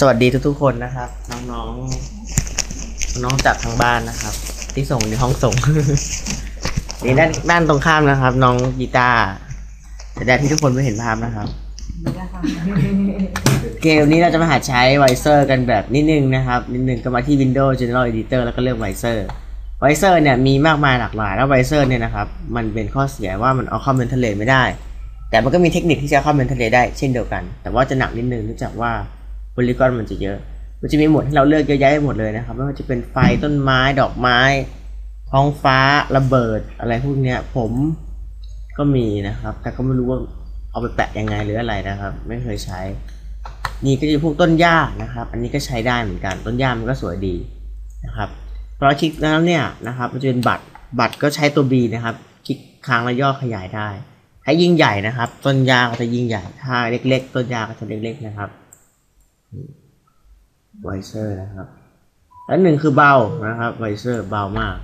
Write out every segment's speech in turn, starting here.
สวัสดีทุกๆคนนะครับน้องจากทางบ้านนะครับที่ส่งในห้องส่ง นี่ด้านตรงข้ามนะครับน้องกีตาร์แต่แดดที่ทุกคนไม่เห็นภาพนะครับ เกมนี้เราจะมาหัดใช้ไวเซอร์กันแบบนิดนึงนะครับนิดนึงก็มาที่ Windows General Editor แล้วก็เลือกไวเซอร์เนี่ยมีมากมายหลากหลายแล้วไวเซอร์เนี่ยนะครับมันเป็นข้อเสียว่ามันเอาเข้าเมนเทเลไม่ได้แต่มันก็มีเทคนิคที่จะเข้าเมนเทเลได้เช่นเดียวกันแต่ว่าจะหนักนิดนึงเนื่องจากว่าบริกรมันจะเยอะมันจะมีหมดให้เราเลือกเยอะแยะหมดเลยนะครับไม่ว่าจะเป็นไฟต้นไม้ดอกไม้ท้องฟ้าระเบิดอะไรพวกเนี้ยผมก็มีนะครับแต่ก็ไม่รู้ว่าเอาไปแปะยังไงหรืออะไรนะครับไม่เคยใช้นี่ก็จะพวกต้นหญ้านะครับอันนี้ก็ใช้ได้เหมือนกันต้นหญ้ามันก็สวยดีนะครับพอคลิกแล้วเนี่ยนะครับมันจะเป็นบัตรก็ใช้ตัว B นะครับคลิกค้างแล้วย่อขยายได้ถ้ายิ่งใหญ่นะครับต้นหญ้าก็จะยิ่งใหญ่ถ้าเล็กๆต้นหญ้าก็จะเล็กๆนะครับไวเซอร์นะครับอันหนึ่งคือเบานะครับไวเซอร์เบามาก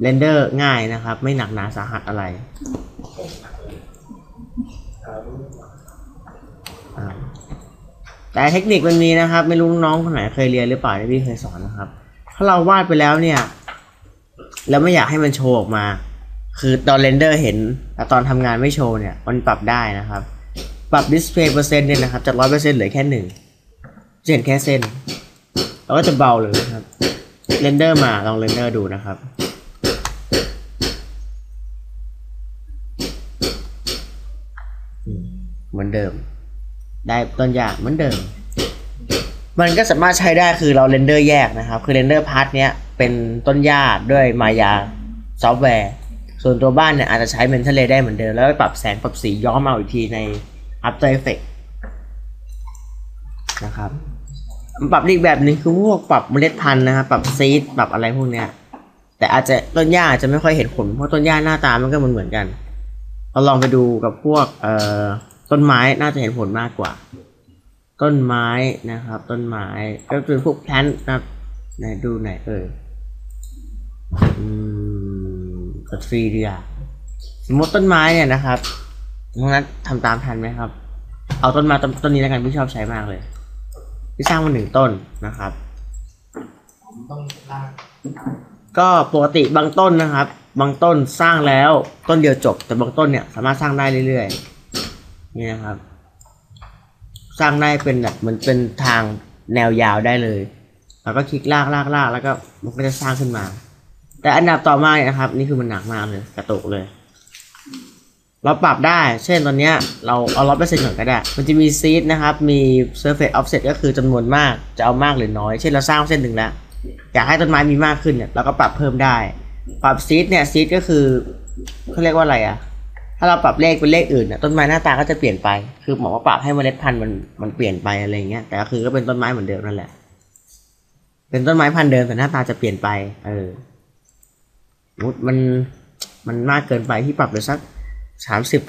เรนเดอร์ง่ายนะครับไม่หนักหนาสาหัสอะไรแต่เทคนิคมันมีนะครับไม่รู้น้องคนไหนเคยเรียนหรือเปล่าที่พี่เคยสอนนะครับถ้าเราวาดไปแล้วเนี่ยแล้วไม่อยากให้มันโชว์ออกมาคือตอนเรนเดอร์เห็นแต่ตอนทำงานไม่โชว์เนี่ยมันปรับได้นะครับปรับ display % เนี่ยนะครับจาก 100% เหลือแค่1เห็นแค่เส้นเราก็จะเบาเลยนะครับเรนเดอร์มาลองเรนเดอร์ดูนะครับเหมือนเดิมได้ต้นหญ้าเหมือนเดิมมันก็สามารถใช้ได้คือเราเรนเดอร์แยกนะครับคือเรนเดอร์พาร์ทเนี้ยเป็นต้นหญ้าด้วยมายาซอฟต์แวร์ส่วนตัวบ้านเนี่ยอาจจะใช้เมนเทลเลย์ได้เหมือนเดิมแล้วปรับแสงปรับสีย้อมเอาอีกทีใน After Effects นะครับปรับอีกแบบนึงคือพวกปรับเมล็ดพันธุ์นะครับปรับซีดปรับอะไรพวกเนี้ยแต่อาจจะต้นหญ้าอาจจะไม่ค่อยเห็นผลเพราะต้นหญ้าหน้าตามันก็เหมือนกันเราลองไปดูกับพวกต้นไม้น่าจะเห็นผลมากกว่าต้นไม้นะครับต้นไม้ก็คือพวกแพลนท์นะครับไหนดูไหนตัดฟรีดีกว่าสมมติต้นไม้เนี่ยนะครับน้องนัททำตามทันไหมครับเอาต้นไม้ต้นนี้แล้วกันพี่ชอบใช้มากเลยพี่สร้างมาหนึ่งต้นนะครับก็ปกติบางต้นนะครับบางต้นสร้างแล้วต้นเดียวจบแต่บางต้นเนี่ยสามารถสร้างได้เรื่อยๆนี่นะครับสร้างได้เป็นแบบเหมือนเป็นทางแนวยาวได้เลยแล้วก็คลิกลากแล้วก็มันก็จะสร้างขึ้นมาแต่อันดับต่อมานะครับนี่คือมันหนักมากเลยกระตุกเลยเราปรับได้เช่นตอนนี้เราเอา100%ก่อนก็ได้มันจะมีซีดนะครับมี surface offset ก็คือจำนวนมากจะเอามากหรือน้อยเช่นเราสร้างเส้นหนึ่งแล้วอยากให้ต้นไม้มีมากขึ้นเนี่ยเราก็ปรับเพิ่มได้ปรับซีดเนี่ยซีดก็คือเขาเรียกว่าอะไรอะถ้าเราปรับเลขเป็นเลขอื่นเนี่ยต้นไม้หน้าตาก็จะเปลี่ยนไปคือหมอว่าปรับให้เมล็ดพันธุ์มันเปลี่ยนไปอะไรเงี้ยแต่ก็คือก็เป็นต้นไม้เหมือนเดิมนั่นแหละเป็นต้นไม้พันธุ์เดิมแต่หน้าตาจะเปลี่ยนไปมันมากเกินไปที่ปรับไปสัก30%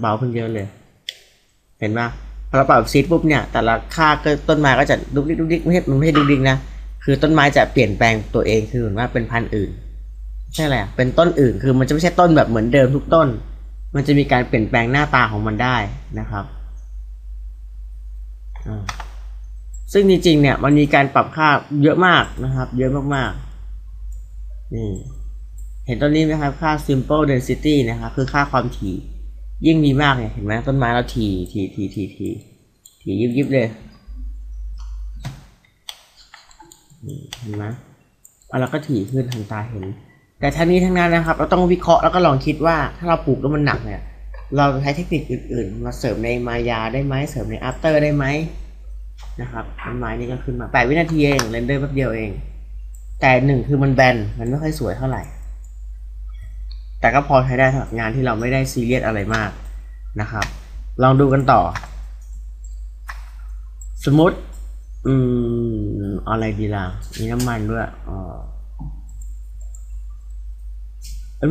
เบาขึ้นเยอะเลยเห็นไหมพอเราปรับซีดปุ๊บเนี่ยแต่ละค่าก็ต้นไม้ก็จะดุกดิกไม่ใช่ดุกดิกนะคือต้นไม้จะเปลี่ยนแปลงตัวเองคือเหมือนว่าเป็นพันธุ์อื่นใช่แหละเป็นต้นอื่นคือมันจะไม่ใช่ต้นแบบเหมือนเดิมทุกต้นมันจะมีการเปลี่ยนแปลงหน้าตาของมันได้นะครับซึ่งจริงๆเนี่ยมันมีการปรับค่าเยอะมากนะครับเยอะมากๆนี่เห็นต้นนี้ไหมครับค่า simple density นะครับคือค่าความถี่ยิ่งดีมากเนี่ยเห็นไหมต้นไม้เราถี่ยิบเลยเห็นไหมเราก็ถี่ขึ้นทางตาเห็นแต่ทั้งนี้ทั้งนั้นนะครับเราต้องวิเคราะห์แล้วก็ลองคิดว่าถ้าเราปลูกแล้วมันหนักเนี่ยเราใช้เทคนิคอื่นๆมาเสริมในมายาได้ไหมเสริมใน after ได้ไหมนะครับต้นไม้นี่ก็ขึ้นมา8 วินาทีเองเรนเดอร์แป๊บเดียวเองแต่หนึ่งคือมันแบนมันไม่ค่อยสวยเท่าไหร่แต่ก็พอใช้ได้สำหรับงานที่เราไม่ได้ซีเรียสอะไรมากนะครับลองดูกันต่อสมมติอะไรดีล่ะมีน้ำมันด้วย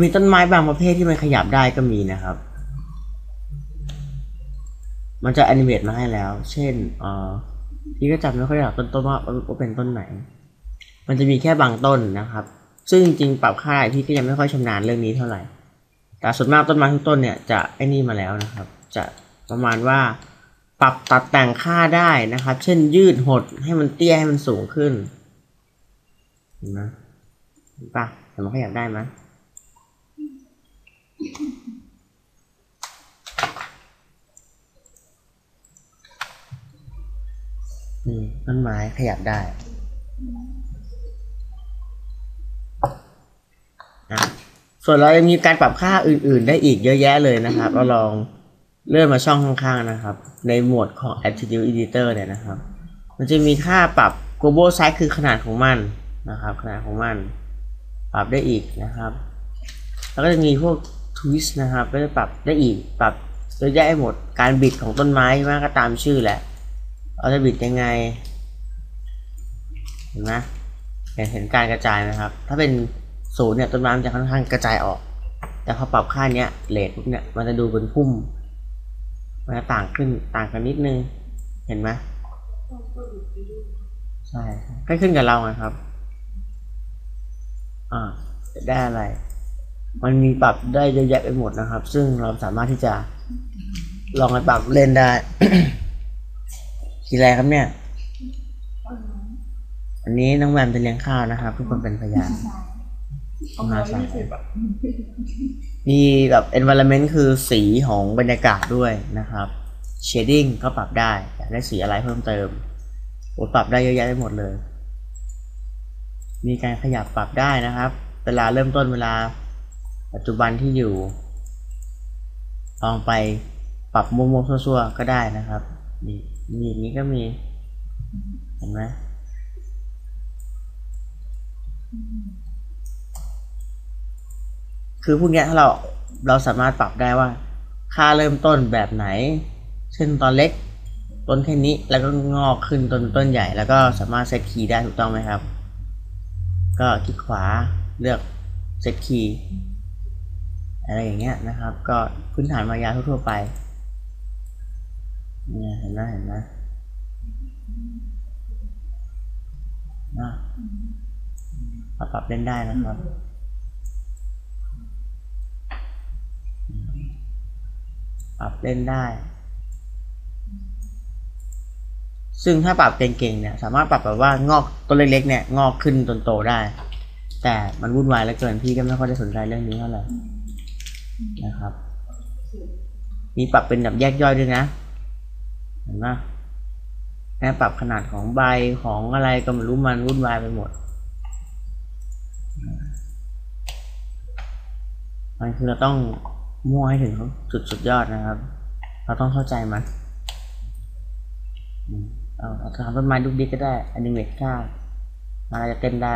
มีต้นไม้บางประเภทที่มันขยับได้ก็มีนะครับมันจะแอนิเมตมาให้แล้วเช่นที่ก็จำไม่ค่อยได้ต้นว่าเป็นต้นไหนมันจะมีแค่บางต้นนะครับซึ่งจริงปรับค่าได้พี่ก็ยังไม่ค่อยชำนาญเรื่องนี้เท่าไหร่แต่ส่วนมากต้นไม้ทุกต้นเนี่ยจะไอ้นี่มาแล้วนะครับจะประมาณว่า ปรับตัดแต่งค่าได้นะครับเช่นยืดหดให้มันเตี้ยให้มันสูงขึ้นนะป่ะแต่มันก็อยากได้มั้ยต้นไม้ขยับได้นะส่วนเรายังมีการปรับค่าอื่นๆได้อีกเยอะแยะเลยนะครับเราลองเลื่อนมาช่องข้างๆนะครับในหมวดของ Attribute Editor เนี่ยนะครับมันจะมีค่าปรับ Global Size คือขนาดของมันนะครับขนาดของมันปรับได้อีกนะครับแล้วก็จะมีพวก Twist นะครับก็จะปรับได้อีกปรับเยอะแยะหมดการบิดของต้นไม้มากก็ตามชื่อแหละเราจะบิดยังไงเห็นไหมเห็นการกระจายนะครับถ้าเป็นศูนย์เนี่ยต้นไม้มันจะค่อนข้างกระจายออกแต่พอปรับค่านี้เรทปุ๊บเนี่ยมันจะดูเป็นพุ่มมันจะต่างขึ้นต่างกันนิดนึงเห็นไหมใช่ใกล้ขึ้นกับเราครับจะได้อะไรมันมีปรับได้เยอะแยะไปหมดนะครับซึ่งเราสามารถที่จะลองไปปรับเล่นได้ กี่แรงครับเนี่ยอันนี้น้องแวมเป็นเลี้ยงข้าวนะครับทุกคนเป็นพยานมีแบบ environment คือสีของบรรยากาศด้วยนะครับ shading ก็ปรับได้อยากได้สีอะไรเพิ่มเติมปรับได้เยอะแยะไปหมดเลยมีการขยับปรับได้นะครับเวลาเริ่มต้นเวลาปัจจุบันที่อยู่ลองไปปรับมุมซัวๆก็ได้นะครับมีอย่างนี้ก็มีเห็นไหมคือพวกนี้ถ้าเราสามารถปรับได้ว่าค่าเริ่มต้นแบบไหนเช่นตอนเล็กต้นแค่นี้แล้วก็งอกขึ้นต้นใหญ่แล้วก็สามารถเซตคีย์ได้ถูกต้องไหมครับก็คลิกขวาเลือกเซตคีย์อะไรอย่างเงี้ยนะครับก็พื้นฐานมายาทั่วๆไปเนี่ยเห็นไหมปรับเล่นได้นะครับปรับเล่นได้ซึ่งถ้าปรับเก่งๆเนี่ยสามารถปรับแบบว่างอกต้นเล็กๆเนี่ยงอกขึ้นจนโตได้แต่มันวุ่นวายเหลือเกินพี่ก็ไม่ค่อยได้สนใจเรื่องนี้เท่าไหร่นะครับมีปรับเป็นแบบแยกย่อยด้วยนะเห็นไหมแค่ปรับขนาดของใบของอะไรก็ไม่รู้มันวุ่นวายไปหมดมันคือเราต้องมั่วให้ถึงจุดสุดยอดนะครับเราต้องเข้าใจมันเอาทำต้นไม้ดุ๊กดิ๊กก็ได้อนิเมตค่ามันจะเต้นได้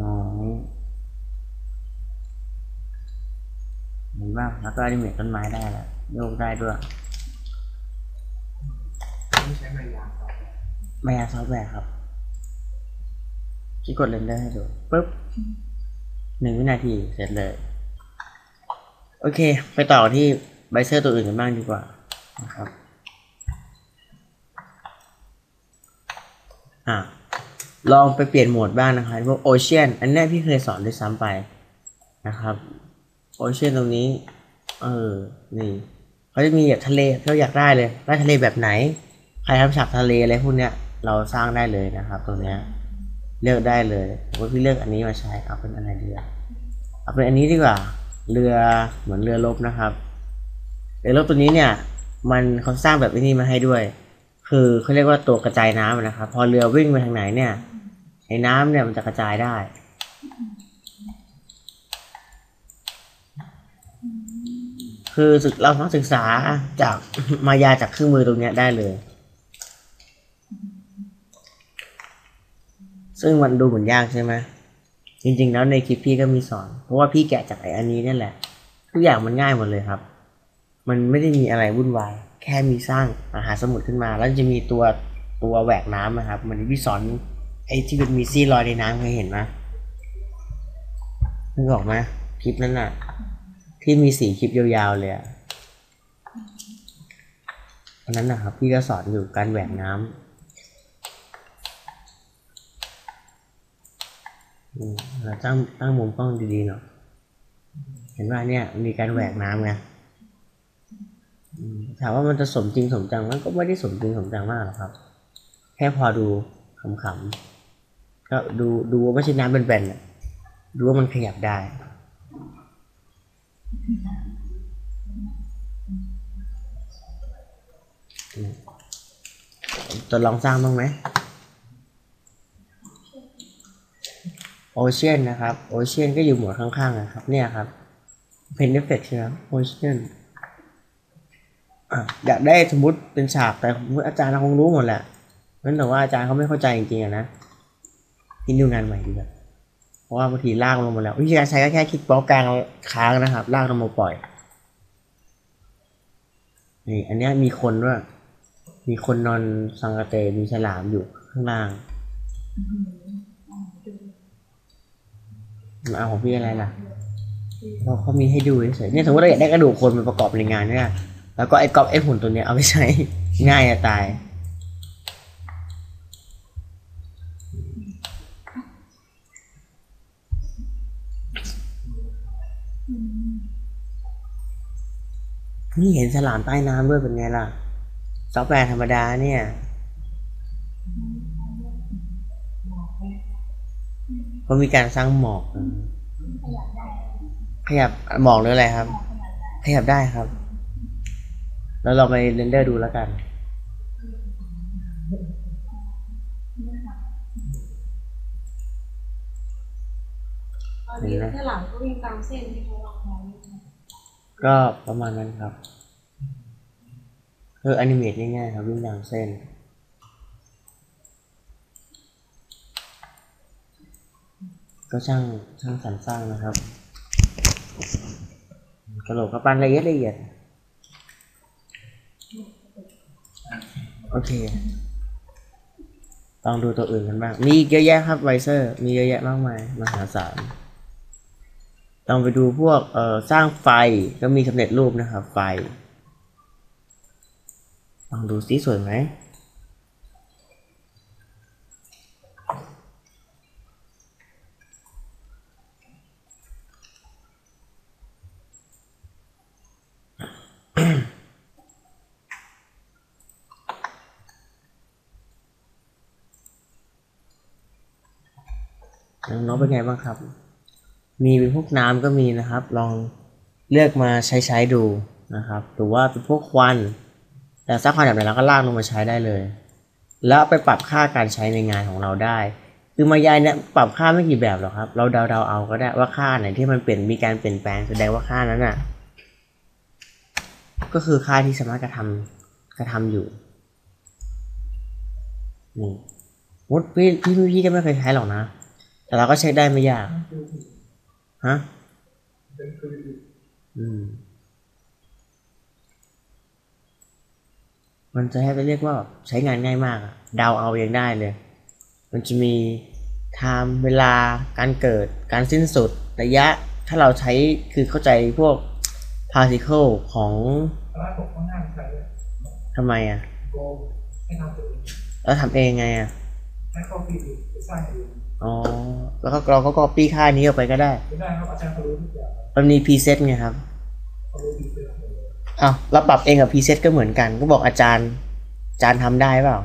น้อยเห็นบ้างแล้วก็อนิเมตต้นไม้ได้แล้วโยกได้ด้วยไม่ใช้มายาซอฟต์แวร์ครับที่กดเรนเดอร์ให้ดูปุ๊บ1 วินาทีเสร็จเลยโอเคไปต่อที่ไบเซอร์ตัวอื่นกันบ้างดีกว่านะครับลองไปเปลี่ยนโหมดบ้างนะครับพวกโอเชียนอันนี้พี่เคยสอนด้วยซ้ำไปนะครับโอเชียนตรงนี้นี่เขาจะมีแบบทะเลที่เราอยากได้เลยได้ทะเลแบบไหนใครทำฉากทะเลอะไรพวกเนี้ยเราสร้างได้เลยนะครับตรงเนี้ยเลือกได้เลยว่าพี่เลือกอันนี้มาใช้เอาเป็นอะไรดีเอาเป็นอันนี้ดีกว่าเรือเหมือนเรือรบนะครับเรือรบตัวนี้เนี่ยมันเขาสร้างแบบนี้มาให้ด้วยคือเขาเรียกว่าตัวกระจายน้ำนะครับพอเรือวิ่งไปทางไหนเนี่ยไอ้น้ำเนี่ยมันจะกระจายได้คือเราต้องศึกษาจากมายาจากเครื่องมือตรงนี้ได้เลยซึ่งมันดูเหมือนยากใช่ไหมจริงๆแล้วในคลิปพี่ก็มีสอนเพราะว่าพี่แกะจากไอ้อันนี้นี่แหละทุกอย่างมันง่ายหมดเลยครับมันไม่ได้มีอะไรวุ่นวายแค่มีสร้างอาหารสมุดขึ้นมาแล้วจะมีตัวแหวกน้ำนะครับมันพี่สอนไอ้ที่มันมีซี่ลอยในน้ำเคยเห็นไหมนึกออกไหมคลิปนั้นน่ะที่มี4 คลิปยาวๆเลยอันนั้นนะครับพี่ก็สอนอยู่การแหวกน้ำเราตั้งมุมกล้องดีๆเนาะ เห็นว่าเนี่ยมีการแหวกน้ำไงถามว่ามันจะสมจริงสมจังมันก็ไม่ได้สมจริงสมจังมากหรอกครับแค่พอดูขำๆก็ดูว่าชิ้นน้ำเป็นแบนๆดูว่ามันขยับได้จะลองสร้างบ้างไหมโอเชียนนะครับโอเชียนก็อยู่หมวดข้างๆนะครับเนี่ยครับเพนเดฟเฟกต์ใช่ไหมโอเชียนอยากได้สมมติเป็นฉากแต่สมมติอาจารย์คงรู้หมดแหละนั่นแต่ว่าอาจารย์เขาไม่เข้าใจจริงๆนะคิดดูงานใหม่ดีกว่าเพราะว่าบางทีลากลงมาแล้ววิธีการใช้ก็แค่คลิกเมาส์กลางค้างนะครับลากลงมาปล่อยนี่อันนี้มีคนด้วยมีคนนอนสังกะเตมีฉลามอยู่ข้างล่างมาเอาของพี่อะไรล่ะเขามีให้ดูเฉยเนี่ยสมมติเราอยากได้กระดูกคนมาประกอบในงานเนี่ยแล้วก็ไอ้กรอบไอ้หุ่นตัวเนี้ยเอาไปใช้ง่ายจะตายนี่เห็นฉลามใต้น้ำด้วยเป็นไงล่ะซอฟต์แวร์ธรรมดาเนี่ยก็มีการสร้างหมอกขยับหมอกหรืออะไรครับขยับได้ครับแล้วเราไปเรนเดอร์ดูแล้วกันถ้าหลังก็วิ่งตามเส้นที่เขาวางไว้ก็ประมาณนั้นครับแอนิเมตง่ายๆครับวิ่งตามเส้นก็ช่างสรรสร้างนะครับกระโหลกกระปั้นละเอียดโอเคลองดูตัวอื่นกันบ้างมีเยอะแยะครับไวเซอร์มีเยอะแยะมากมายมหาศาลลองไปดูพวกสร้างไฟก็มีสำเร็จรูปนะครับไฟลองดูสิสวยไหมน้องๆเป็นไงบ้างครับมีเป็นพวกน้ำก็มีนะครับลองเลือกมาใช้ดูนะครับหรือว่าเป็นพวกควันแต่สร้างควันแบบไหนเราก็ลากลงมาใช้ได้เลยแล้วไปปรับค่าการใช้ในงานของเราได้คือมายายเนี่ยปรับค่าไม่กี่แบบหรอกครับเราเดาเอาก็ได้ว่าค่าไหนที่มันเปลี่ยนมีการเปลี่ยนแปลงแสดงว่าค่านั้นน่ะก็คือค่าที่สามารถกระทำอยู่นี่มดพี่ก็ไม่เคยใช้หรอกนะแต่เราก็เช็คได้ไม่ยากฮะมันจะให้ไปเรียกว่าใช้งานง่ายมากเดาเอาเองได้เลยมันจะมีไทม์เวลาการเกิดการสิ้นสุดระยะถ้าเราใช้คือเข้าใจพวก particle ของทำไมอ่ะแล้วทำเองไงอ่ะอ๋อแล้วก็เราก็ copy ค่านี้ออกไปก็ได้ไม่ได้ครับอาจารย์เขารู้ทุกอย่างมันมี preset ไงครับอ้าวเราปรับเองกับ preset ก็เหมือนกันก็บอกอาจารย์ทำได้เปล่า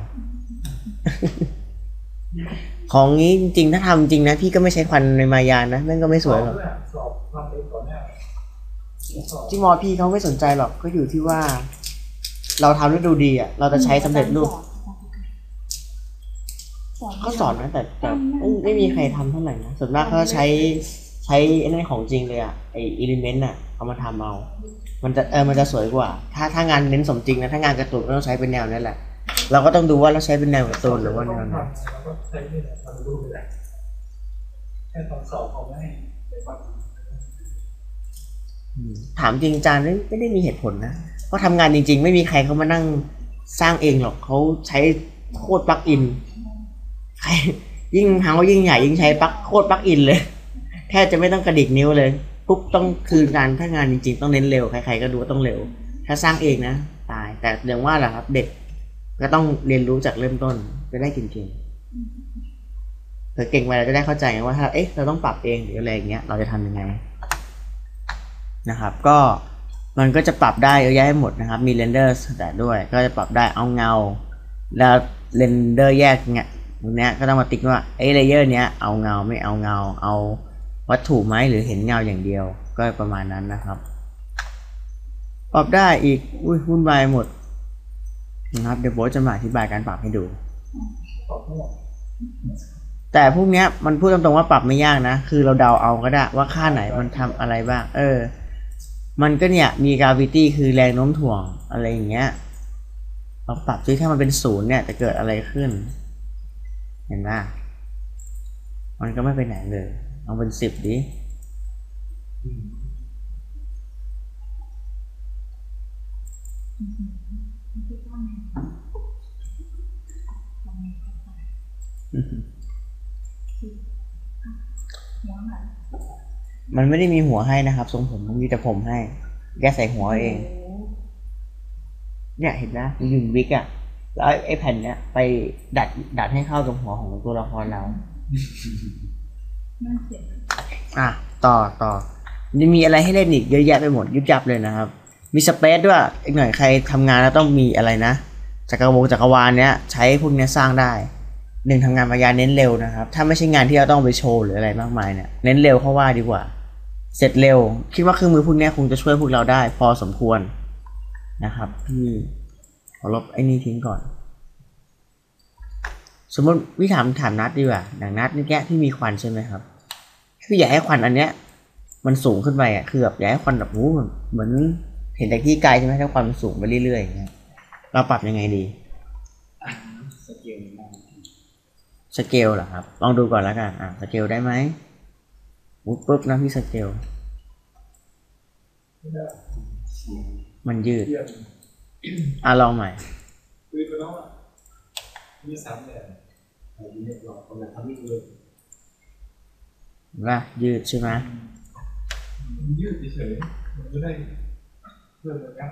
ของนี้จริงๆถ้าทำจริงนะพี่ก็ไม่ใช้ควันในมายานะนั่นก็ไม่สวยหรอกที่มอพี่เขาไม่สนใจหรอกก็อยู่ที่ว่าเราทำแล้วดูดีอ่ะเราจะใช้สำเร็จรูปก็สอนนะแต่ไม่มีใครทำเท่าไหร่นะส่วนมากเขาใช้ไอ้นั่นของจริงเลยอะไอ element น่ะเอามาทำเอามันจะสวยกว่าถ้า งานเน้นสมจริงนะถ้างานการ์ตูนก็ต้องใช้เป็นแนวนั่นแหละเราก็ต้องดูว่าเราใช้เป็นแนวการ์ตูนหรือว่าแนวไหนถามจริงจานไม่ได้มีเหตุผลนะเพราะทำงานจริงๆไม่มีใครเขามานั่งสร้างเองหรอกเขาใช้โคตรปลั๊กอินยิ่งหางก็ยิ่งใหญ่ยิ่งใช้ปลั๊กโคตรปลั๊กอินเลยแทบจะไม่ต้องกระดิกนิ้วเลยปุ๊บต้องคืองานถ้างานจริงๆต้องเน้นเร็วใครๆก็ดูต้องเร็วถ้าสร้างเองนะตายแต่อย่างว่าแหละครับเด็กก็ต้องเรียนรู้จากเริ่มต้นจะได้เก่งเธอเก่งไปเราจะได้เข้าใจว่าถ้าเราต้องปรับเองหรืออะไรอย่างเงี้ยเราจะทำยังไง นะครับก็มันก็จะปรับได้เยอะแยะหมดนะครับมีเรนเดอร์แต่ด้วยก็จะปรับได้เอาเงาแล้วเรนเดอร์แยกเงี้ยตรงนี้ก็ต้องมาติ๊กว่าไอ้เลเยอร์เนี้ยเอาเงาไม่เอาเงาเอาวัตถุไหมหรือเห็นเงาอย่างเดียวก็ประมาณนั้นนะครับปรับได้อีกอุ้ยวุ่นวายหมดนะครับเดี๋ยวโบจะมาอธิบายการปรับให้ดูแต่พวกเนี้ยมันพูดตรงๆว่าปรับไม่ยากนะคือเราเดาเอาก็ได้ว่าค่าไหนมันทำอะไรบ้างมันก็เนี่ยมีกราฟิตี้คือแรงโน้มถ่วงอะไรอย่างเงี้ยเราปรับด้วยถ้ามันเป็นศูนย์เนี่ยจะเกิดอะไรขึ้นเห็นไหมมันก็ไม่ไปไหนเลยเอาเป็น10ดิมันไม่ได้มีหัวให้นะครับทรงผมมันมีแต่ผมให้แกใส่หัวเองเนี่ยเห็นนะยืนวิกอ่ะแล้วไอ้แผ่นเนี้ยไปดัดให้เข้ากับหัวของตัวละครเราอ่ะต่อจะมีอะไรให้เล่นอีกเยอะแยะไปหมดยุบยับเลยนะครับมีสเปซด้วยอีกหน่อยใครทำงานแล้วต้องมีอะไรนะจักรวาลเนี้ยใช้พวกเนี้ยสร้างได้หนึ่งทำงานมายาเน้นเร็วนะครับถ้าไม่ใช่งานที่เราต้องไปโชว์หรืออะไรมากมายเนี่ยเน้นเร็วเข้าว่าดีกว่าเสร็จเร็วคิดว่าเครื่องมือพวกนี้คงจะช่วยพวกเราได้พอสมควรนะครับพี่ขอลบไอ้นี่ทิ้งก่อนสมมติวิถามนัดดีกว่าดังนัดนี่แกที่มีควันใช่ไหมครับคืออยากให้ควันอันเนี้ยมันสูงขึ้นไปอ่ะคือแบบอยากให้ควันแบบวู้เหมือนเห็นแต่ที่ไกลใช่ไหมถ้าควันสูงไปเรื่อยๆอย่างเงี้ยเราปรับยังไงดีสเกลเหรอครับลองดูก่อนแล้วกันสเกลได้ไหมปุ๊บนะพี่สเกลมันยืดลองใหม่ว่ายืดใช่ไหมยืดเฉยๆก็ได้เพิ่มเลยครับ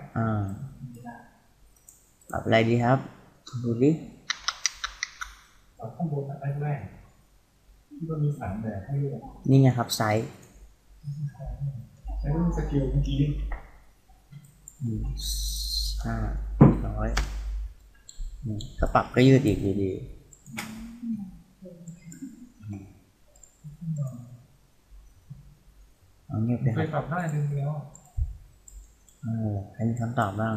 ปรับอะไรดีครับดูดิข้างบนแรกๆที่มันมีสามแบบให้เลือกนี่ไงครับไซส์แล้วก็มีสเกลเมื่อกี้500ถ้าปรับก็ยืดอีกดีๆเอาเงียบเลยครับปรับได้ดึงแล้วใครมีคำตอบบ้าง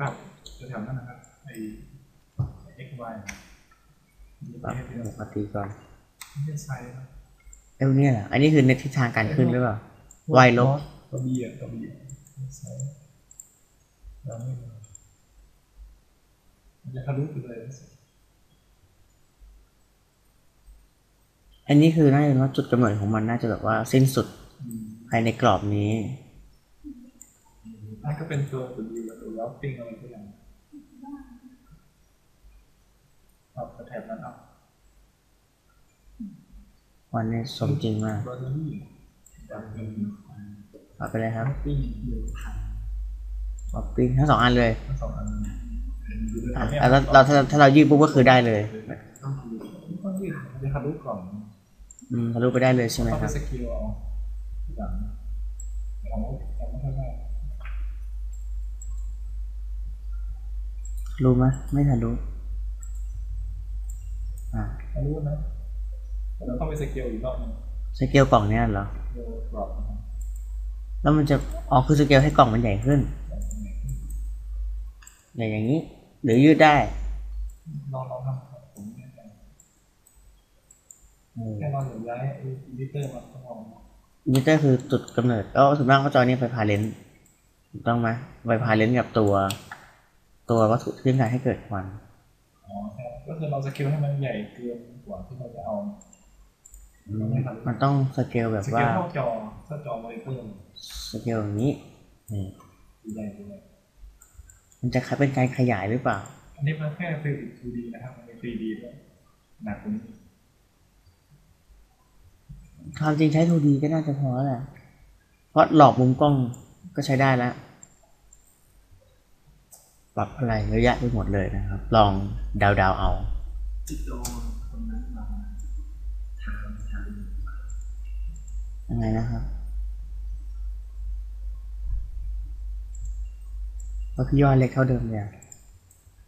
ปรับจะทำนั่นนะครับไอ x y เป็นปกติก่อนไม่ใช่ครับเอวเนี่ยอันนี้คือในทิศทางการขึ้นหรือเปล่า y ลบตัว b อ่ะตัว b ไม่ใช่เราไม่จะทะลุไปเลยอันนี้คือน่าจะว่าจุดกำเนิดของมันน่าจะแบบว่าสิ้นสุดภายในกรอบนี้น่าก็เป็นตัว b กับตัว y ปิ้งอะไรก็อย่างแถบนั้นเอาวันนี้สมจริงมากเอาไปเลยครับป๊อปปิ้งทั้ง 2 อันเลยถ้าเรายืดปุ๊บก็คือได้เลยต้องยืดจะทะลุก่อนทะลุไปได้เลยใช่ไหมครับรู้ไหมไม่ทะลุรู้นะเราต้องไปสเกลอีกรอบนึงสเกลกล่องเนี่ยเหรอแล้วมันจะคือสเกลให้กล่องมันใหญ่ขึ้นใหญ่อย่างนี้หรือยืดได้ลองทำผมไม่ได้แค่ลองหยุดย้ายอินดิเตอร์มาต้องลองอินดิเตอร์คือจุดกำเนิดส่วนมากก็จอนี้ไปพาเลนต์ถูกต้องไหมไปพาเลนต์กับตัววัตถุที่ทำให้เกิดควันก็คือเราสเกลให้มันใหญ่เกินกว่าที่เราจะเอามันต้องสเกลแบบว่าสเกลจอมอนิเตอร์สเกลอย่างนี้มันจะเป็นการขยายหรือเปล่าอันนี้มันแค่เป็น 2D นะครับมันเป็น 3D ด้วยหนักกว่านี้ความจริงใช้ 2D ก็น่าจะพอแหละเพราะหลอกมุมกล้องก็ใช้ได้แล้วปรับอะไรเยอะแยะไปหมดเลยนะครับลองดาวเอา ยังไงนะครับก็พี่ย่อเล็กเท่าเดิมเลย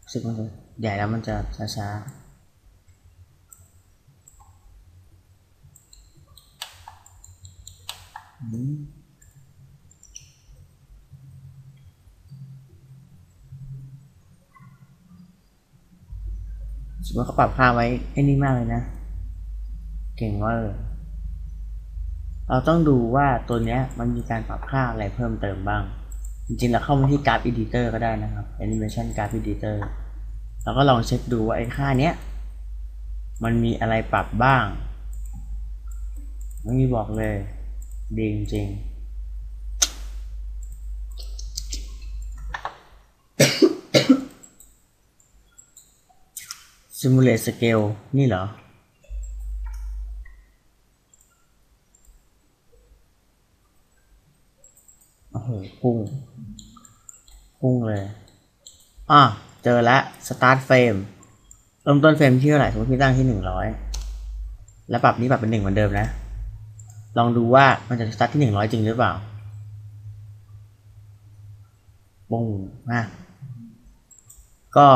รู้สึกมันจะใหญ่แล้วมันจะช้าๆสมมติเขาปรับค่าไว้ไอ้นี่มากเลยนะเก่งว่าเราต้องดูว่าตัวเนี้ยมันมีการปรับค่าอะไรเพิ่มเติมบ้างจริงๆเราเข้ามาที่ Graph Editor ก็ได้นะครับ Animation Graph Editor แล้วก็ลองเช็คดูว่าไอ้ค่าเนี้ยมันมีอะไรปรับบ้างไม่มีบอกเลยดีจริงSimulate Scale นี่เหรอโอ้โหพุ่งเลยเจอแล้ว Start Frame เริ่มต้นเฟรมที่เท่าไหร่สมมติพี่ตั้งที่100แล้วปรับนี้ปรับเป็น1เหมือนเดิมนะลองดูว่ามันจะ Start ที่100จริงหรือเปล่าปุ่งนะก็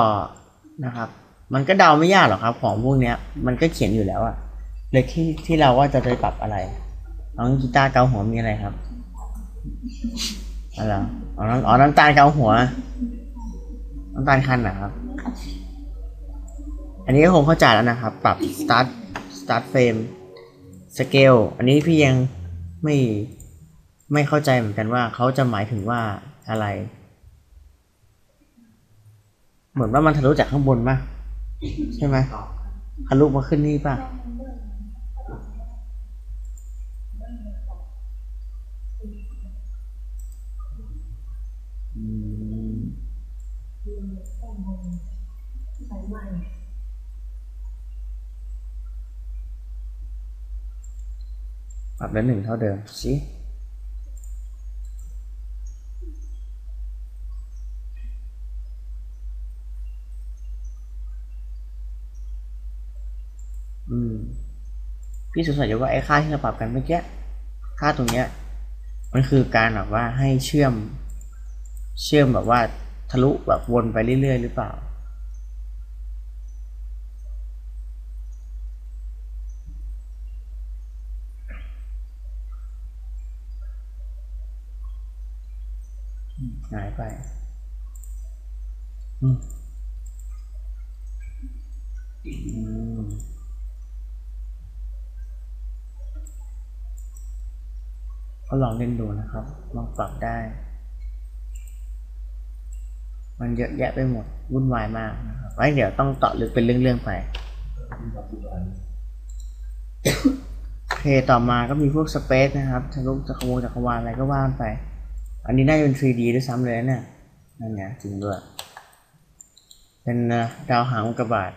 นะครับมันก็เดาไม่ยากหรอกครับของพวกนี้มันก็เขียนอยู่แล้วอะเลยที่เราว่าจะไปปรับอะไรน้องกีตาร์เกาหัวมีอะไรครับอะไรน้ำตาลเกาหัวน้ำตาลคันนะครับอันนี้ก็คงเข้าใจแล้วนะครับปรับ start frame scale อันนี้พี่ยังไม่เข้าใจเหมือนกันว่าเขาจะหมายถึงว่าอะไรเหมือนว่ามันทะลุจากข้างบนมาใช่ไหมทะลุมาขึ้นนี่ป่ะปรับแล้ว1เท่าเดิมสิพี่สงสัยอยู่ว่าไอ้ค่าที่เราปรับกันเมื่อกี้ค่าตรงเนี้ยมันคือการแบบว่าให้เชื่อมแบบว่าทะลุแบบวนไปเรื่อยๆหรือเปล่าหายไปก็ลองเล่นดูนะครับลองปรับได้มันเยอะแยะไปหมดวุ่นวายมากนะครับไว้เดี๋ยวต้องต่อลึกเป็นเรื่องๆไปโอเคต่อมาก็มีพวกสเปซนะครับทะลุจักรวาลอะไรก็ว่านไปอันนี้น่าจะเป็น 3D ด้วยซ้ำเลยเนี่ยนั่นไงจริงด้วยเป็นดาวหางอุกกาบาต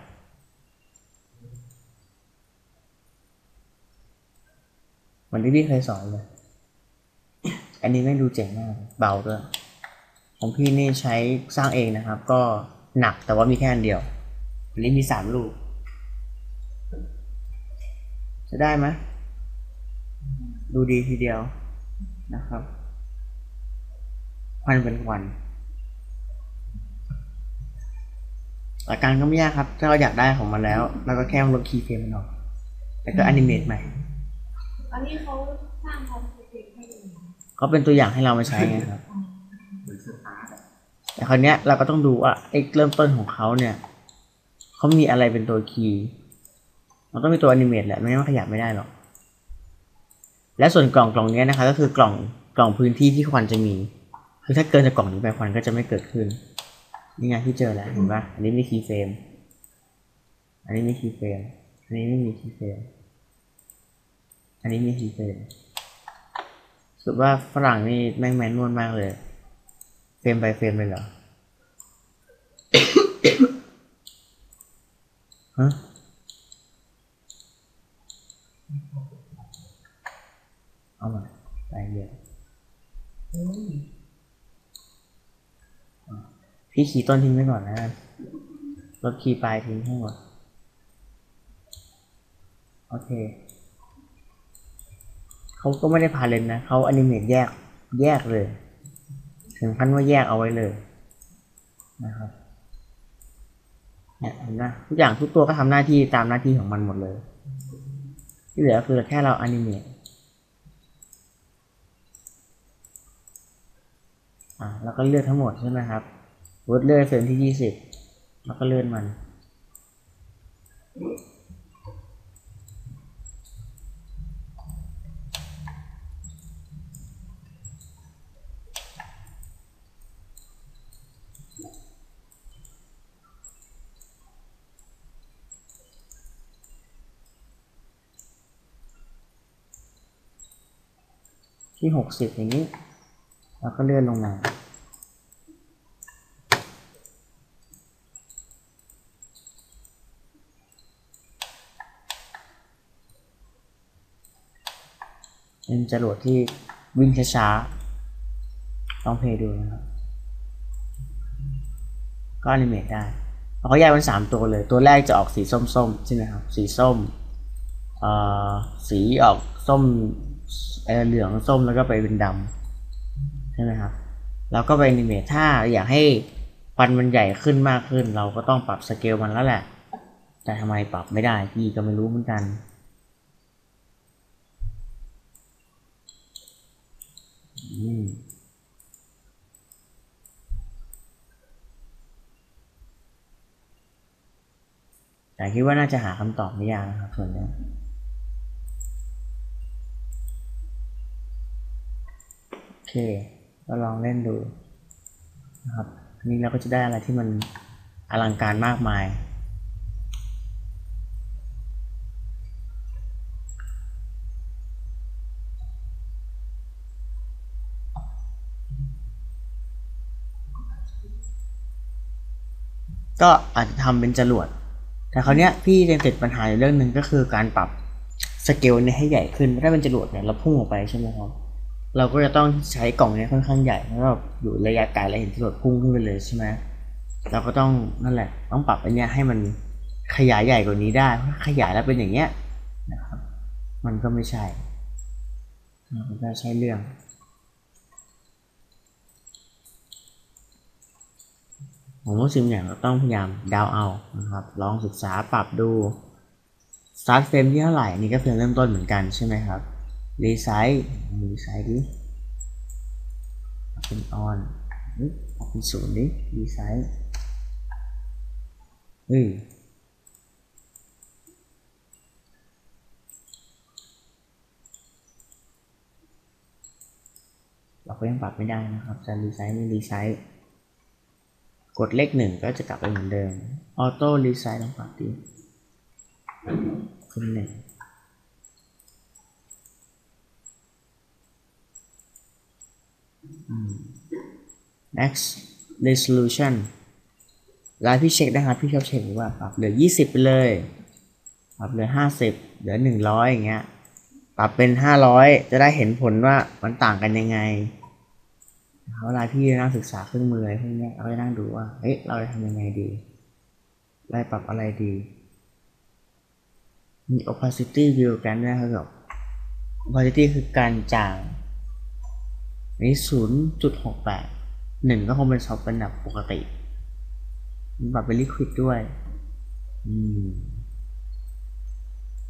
เหมือนที่พี่เคยสอนเลยอันนี้ไม่ดูเจ๋งมากเบาด้วยของพี่นี่ใช้สร้างเองนะครับก็หนักแต่ว่ามีแค่อันเดียวอันนี้มี3ลูกจะได้ไหมดูดีทีเดียวนะครับวันเป็นวันหลักการก็ไม่ยากครับถ้าเราอยากได้ของมันแล้วเราก็แค่ลบคีย์เฟรมมันออกแล้วก็แอนิเมตใหม่อันนี้เขาสร้างเขาเขาเป็นตัวอย่างให้เรามาใช้ไงครับแต่คราวนี้เราก็ต้องดูว่าไอ้เริ่มต้นของเขาเนี่ยเขามีอะไรเป็นตัวคีย์มันต้องมีตัวอนิเมตแหละไม่งั้นขยับไม่ได้หรอกและส่วนกล่องนี้นะคะก็คือกล่องพื้นที่ที่ควันจะมีคือถ้าเกินจากกล่องนี้ไปควันก็จะไม่เกิดขึ้นนี่ไงที่เจอแล้วเห็นป่ะอันนี้มีคีย์เฟรมอันนี้มีคีย์เฟรมอันนี้ไม่มีคีย์เฟรมอันนี้มีคีย์เฟรมรู้สึกว่าฝรั่งนี่แม่งแมนนวลมากเลยเฟรมไปเฟรมเลยเหรอ ฮะเอามาไปเดี๋ยวพี่ขีดต้นทิ้งไว้ก่อนนะลบขีดปลายทิ้งให้หมดโอเค เขาก็ไม่ได้พาเลนนะเขาอนิเมตแยกเลยถึงขั้นว่าแยกเอาไว้เลยนะครับเนี่ยเห็นไหมทุกอย่างทุกตัวก็ทำหน้าที่ตามหน้าที่ของมันหมดเลยที่เหลือคือแค่เราอนิเมตแล้วก็เลือกทั้งหมดใช่ไหมครับวดเลือกเฟรมที่20แล้วก็เลื่อนมันที่60อย่างนี้แล้วก็เลื่อนลงมาเป็นจรวดที่วิ่งช้าๆต้องเพลย์ดูนะครับก็อนิเมตได้เขาแยกเป็น3ตัวเลยตัวแรกจะออกสีส้มๆใช่ไหมครับสีส้มสีออกส้มเหลืองส้มแล้วก็ไปเป็นดำใช่ไหมครับแล้วก็ไปอนิเมตถ้าอยากให้ฟันมันใหญ่ขึ้นมากขึ้นเราก็ต้องปรับสเกลมันแล้วแหละแต่ทำไมปรับไม่ได้พี่ก็ไม่รู้เหมือนกันแต่คิดว่าน่าจะหาคำตอบไม่ยากนะครับส่วนนี้โอเคเราลองเล่นดูนะครับนี่เราก็จะได้อะไรที่มันอลังการมากมายก็อาจจะทำเป็นจรวดแต่คราวนี้พี่ยังติดปัญหาอยู่เรื่องหนึ่งก็คือการปรับสเกลเนี่ยให้ใหญ่ขึ้นถ้าเป็นจรวดเนี่ยเราพุ่งออกไปใช่ไหมครับเราก็จะต้องใช้กล่องนี้ค่อนข้างใหญ่เพราะเราอยู่ระยะไกลแล้วเห็นจรวดพุ่งขึ้นไปเลยใช่ไหมเราก็ต้องนั่นแหละต้องปรับอันนี้ให้มันขยายใหญ่กว่านี้ได้เพราะขยายแล้วเป็นอย่างเงี้ยนะครับมันก็ไม่ใช่มันก็ใช่เรื่องผมว่าสิ่งอย่างเราต้องพยายามดาวเอานะครับลองศึกษาปรับดูสตาร์ทเฟรมที่เท่าไหร่นี่ก็เพิ่งเริ่มต้นเหมือนกันใช่ไหมครับรีไซส์ดิเป็นออนเป็น0ดิรีไซส์เราก็ยังปรับไม่ได้นะครับจะรีไซส์ไม่รีไซส์กดเลข1ก็จะกลับไปเหมือนเดิมออโต้รีไซส์ลองปรับดีขึ้น1next resolution ไลน์พี่เช็คนะครับพี่ชอบเช็คว่าปรับเหลือ20ไปเลยปรับเหลือ50เหลือ100อย่างเงี้ยปรับเป็น500จะได้เห็นผลว่ามันต่างกันยังไงเวลาพี่นั่งศึกษาเครื่องมืออะไรพวกนี้เราจะนั่งดูว่าเอ๊ะเราจะทำยังไงดีได้ปรับอะไรดีมี opacity view กันนะครับ opacity คือการจางนี่ 0.68 1ก็คงเป็นซอฟต์เป็นแบบปกติมีปรับเป็น liquid ด้วย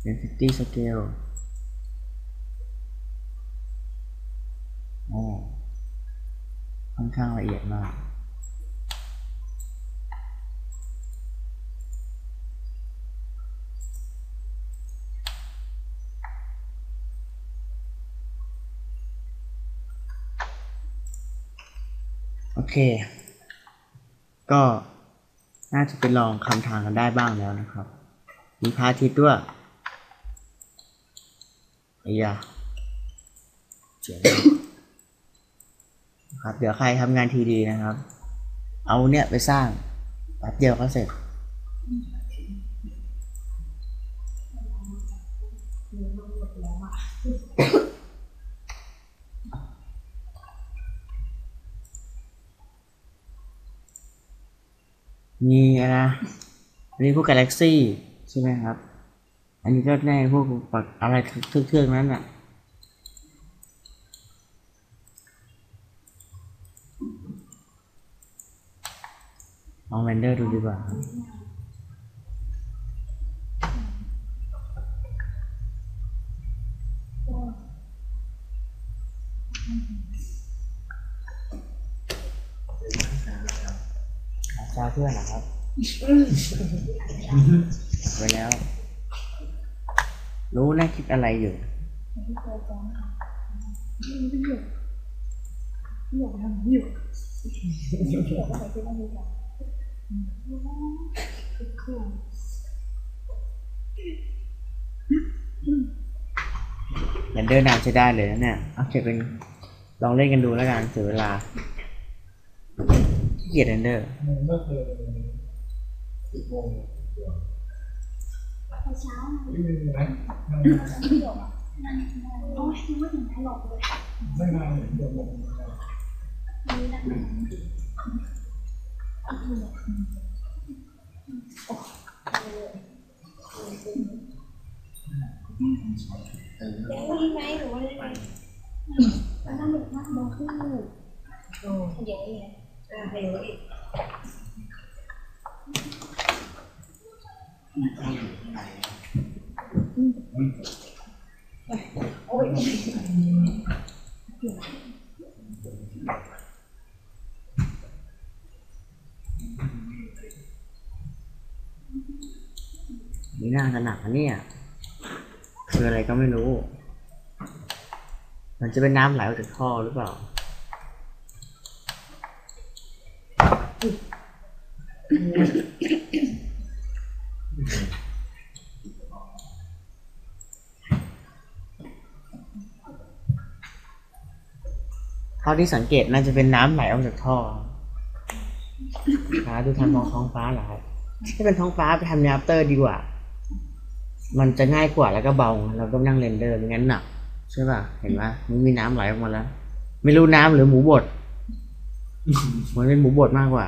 density scale ค่อนข้างละเอียดมากโอเคก็น่าจะไปลองคำทางกันได้บ้างแล้วนะครับมีพาทิตด้วยเจ๋งครับเดี๋ยวใครทำงานทีดีนะครับเอาเนี่ยไปสร้างแป๊บเดียวก็เสร็จมีอะไรนี่พวกกาแล็กซี่ใช่ไหมครับอันนี้ก็แน่พวกอะไรเครื่องนั้นอ่ะ ลองเรนเดอร์ดูดีกว่าเพื่อนนะครับไปแล้วรู้นะคิดอะไรอยู่เรนเดอร์นานใช้ได้เลยนะเนี่ยเอาเก็บเป็นลองเล่นกันดูแล้วกันเสียเวลาเกียร์เรนเดอร์นี่น่าจะหนักนะเนี่ยคืออะไรก็ไม่รู้มันจะเป็นน้ำไหลออกจากท่อหรือเปล่าเท่าที่สังเกตน่าจะเป็นน้ำไหลออกจากท่อฟ้าดูทางมองท้องฟ้าเหรอครับถ้าเป็นท้องฟ้าไปทำในอัพเตอร์ดีกว่ามันจะง่ายกว่าแล้วก็เบาเราต้องนั่งเรนเดอร์ไม่งั้นหนักใช่ป่ะเห็นไหมมันมีน้ำไหลออกมาแล้วไม่รู้น้ำหรือหมูบดมันเป็นหมูบดมากกว่า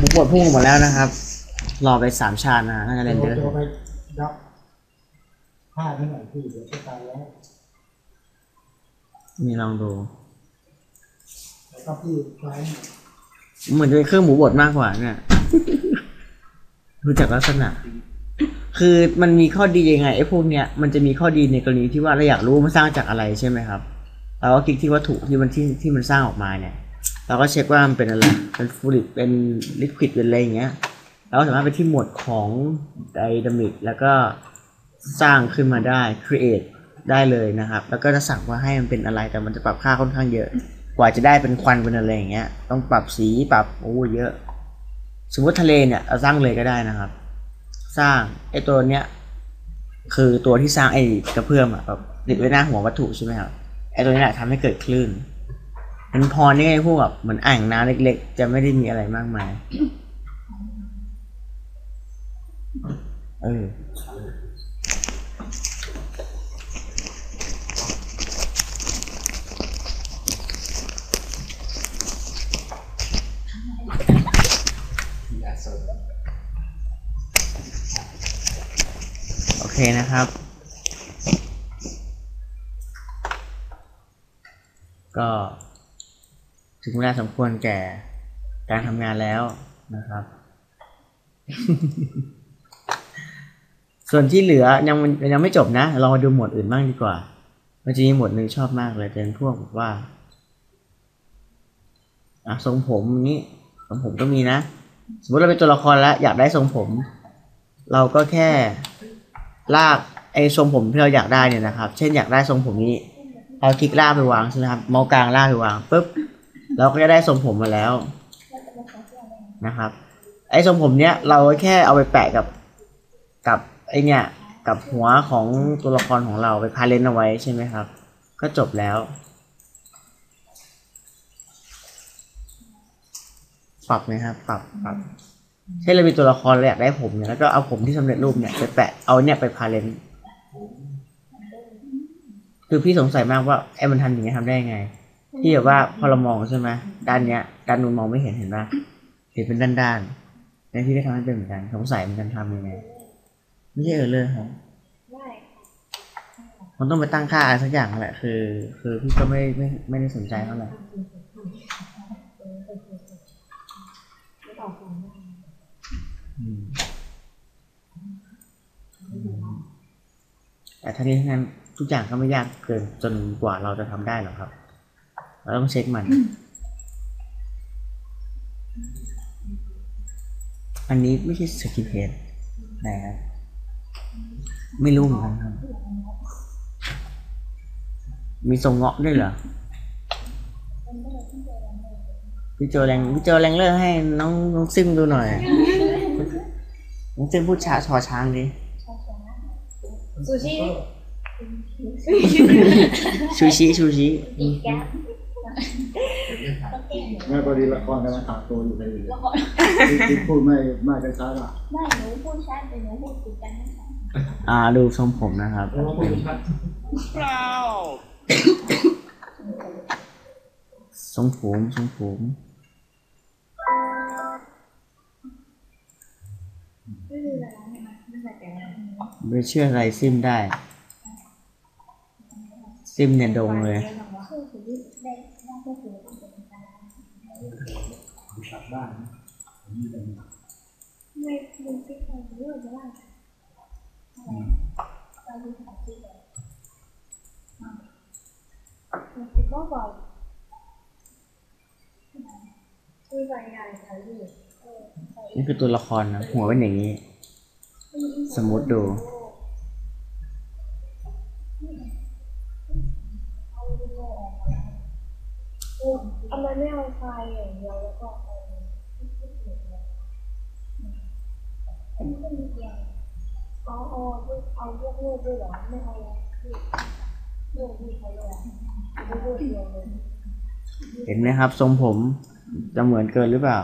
บุกบดพุ่งหมดแล้วนะครับรอไปสามชาตินะน่าจะเล่นเยอะไปดับผ้าที่ไหนพี่เดี๋ยวจะตายแล้วนี่ลองดูแล้วก็พี่ไว้เหมือนเป็นเครื่องหมูบดมากกว่าเนี่ยรู้จักลักษณะคือมันมีข้อดียังไงไอ้พวกเนี้ยมันจะมีข้อดีในกรณีที่ว่าเราอยากรู้มันสร้างจากอะไรใช่ไหมครับเราก็คลิกที่วัตถุที่มันที่มันสร้างออกมาเนี่ยเราก็เช็คว่ามันเป็นอะไรเป็นฟลูอิดเป็นลิควิดเป็นอะไรอย่างเงี้ยเราก็สามารถไปที่หมวดของไดนามิกแล้วก็สร้างขึ้นมาได้ create ได้เลยนะครับแล้วก็จะสั่งว่าให้มันเป็นอะไรแต่มันจะปรับค่าค่อนข้างเยอะกว่าจะได้เป็นควันเป็นอะไรอย่างเงี้ยต้องปรับสีปรับโอ้เยอะสมมติทะเลเนี่ยเราสร้างเลยก็ได้นะครับสร้างไอ้ตัวเนี้ยคือตัวที่สร้างไอ้กระเพื่อมอ่ะติดไว้หน้าหัววัตถุใช่ไหมครับไอ้ตัวนี้แหละทำให้เกิดคลื่นมันพอนี่ไอ้พวกแบบเหมือนอ่างน้ำเล็กๆจะไม่ได้มีอะไรมากมายโอเคนะครับก็ถึงเวลาสมควรแก่การทำงานแล้วนะครับ ส่วนที่เหลือยังไม่จบนะเรามาดูหมวดอื่นบ้างดีกว่ามันจะมีหมวดหนึ่งชอบมากเลยเป็นพวกแบบว่าทรงผมนี้ทรงผมก็มีนะสมมติเราเป็นตัวละครแล้วอยากได้ทรงผมเราก็แค่ลากไอ้ทรงผมที่เราอยากได้เนี่ยนะครับเช่นอยากได้ทรงผมนี้เราคลิกลากไปวางใช่ไหมครับเมาส์กลางลากไปวางปุ๊บเราก็จะได้ทรงผมมาแล้วนะครับไอ้ทรงผมเนี้ยเราแค่เอาไปแปะกับไอ้เนี่ยกับหัวของตัวละครของเราไปพาเลนเอาไว้ใช่ไหมครับก็จบแล้วปรับไหมครับปรับใช่เรามีตัวละครเราอยากได้ผมเนี่ยแล้วก็เอาผมที่สำเร็จรูปเนี่ยไปแปะเอาเนี่ยไปพาเลนคือพี่สงสัยมากว่าไอ้มันทำอย่างเงี้ยทำได้ยังไงที่แบบว่าพอเรามองใช่ไหมด้านเนี้ยด้านนู้นมองไม่เห็นป่ะเห็นเป็นด้าน ในที่ได้ทำให้เป็นเหมือนกันสงสัยเหมือนกันทำยังไงไม่ใช่เออเลยครับมันต้องไปตั้งค่าอะไรสักอย่างแหละคือพี่ก็ไม่ได้สนใจเท่าไหร่แต่ทั้งนี้ทั้งนั้นทุกอย่างก็ไม่ยากเกินจนกว่าเราจะทำได้หรอกครับเราต้องเช็คมันอันนี้ไม่ใช่สกิปเพจนะครับไม่รู้เหมือนกันครับมีทรงเงาะด้วยเหรอพี่โจแรงเลอร์ให้น้องซิมดูหน่อยน้องซิมพูดชอช้างดิซูชิไม่พอดีละครกำลังตัดตัวอยู่เลยพูดไม่ได้ช้าหรอไม่หนูพูดช้าแต่หนูพูดติดกันดูทรงผมนะครับเปล่าทรงผมไม่เชื่ออะไรซิมได้ซิมเนี่ยโด่งเลยนี่คือตัวละครนะหัวเป็นอย่างนี้สมมติดูเอามาไม่เอาไฟอย่างเดียวแล้วก็เอาเอาพวกลูกด้วยหรอไม่เอาลูกเขาเลยเอาลูกเดียวเลยเห็นไหมครับทรงผมจะเหมือนเกินหรือเปล่า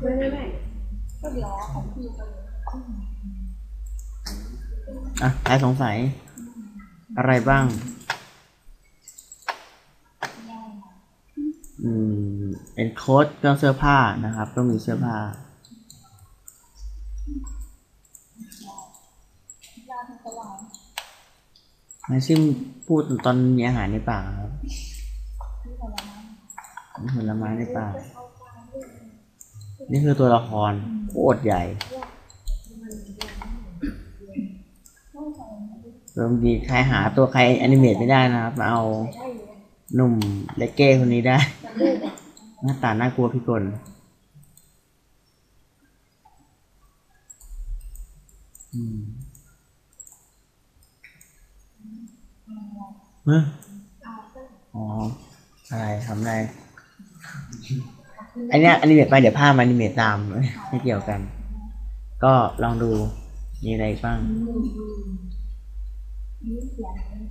ไม่ก็เดี๋ยวของพี่ไปใครสงสัยอะไรบ้างเป็นโค้ดเครื่องเสื้อผ้านะครับต้องมีเสื้อผ้าไม่ซิมพูดตอนมีอาหารในปากครับมีผลไม้ในปากนี่คือตัวละครโคตรใหญ่บางทีใครหาตัวใครแอนิเมตไม่ได้นะครับเอาหนุ่มและเก้คนนี้ได้หน้าตาน่ากลัวพิกลอ๋ออะไรทำอะไรอันนี้แอนิเมตไปเดี๋ยวภาพแอนิเมตตามไม่เกี่ยวกันก็ลองดูมีอะไรบ้าง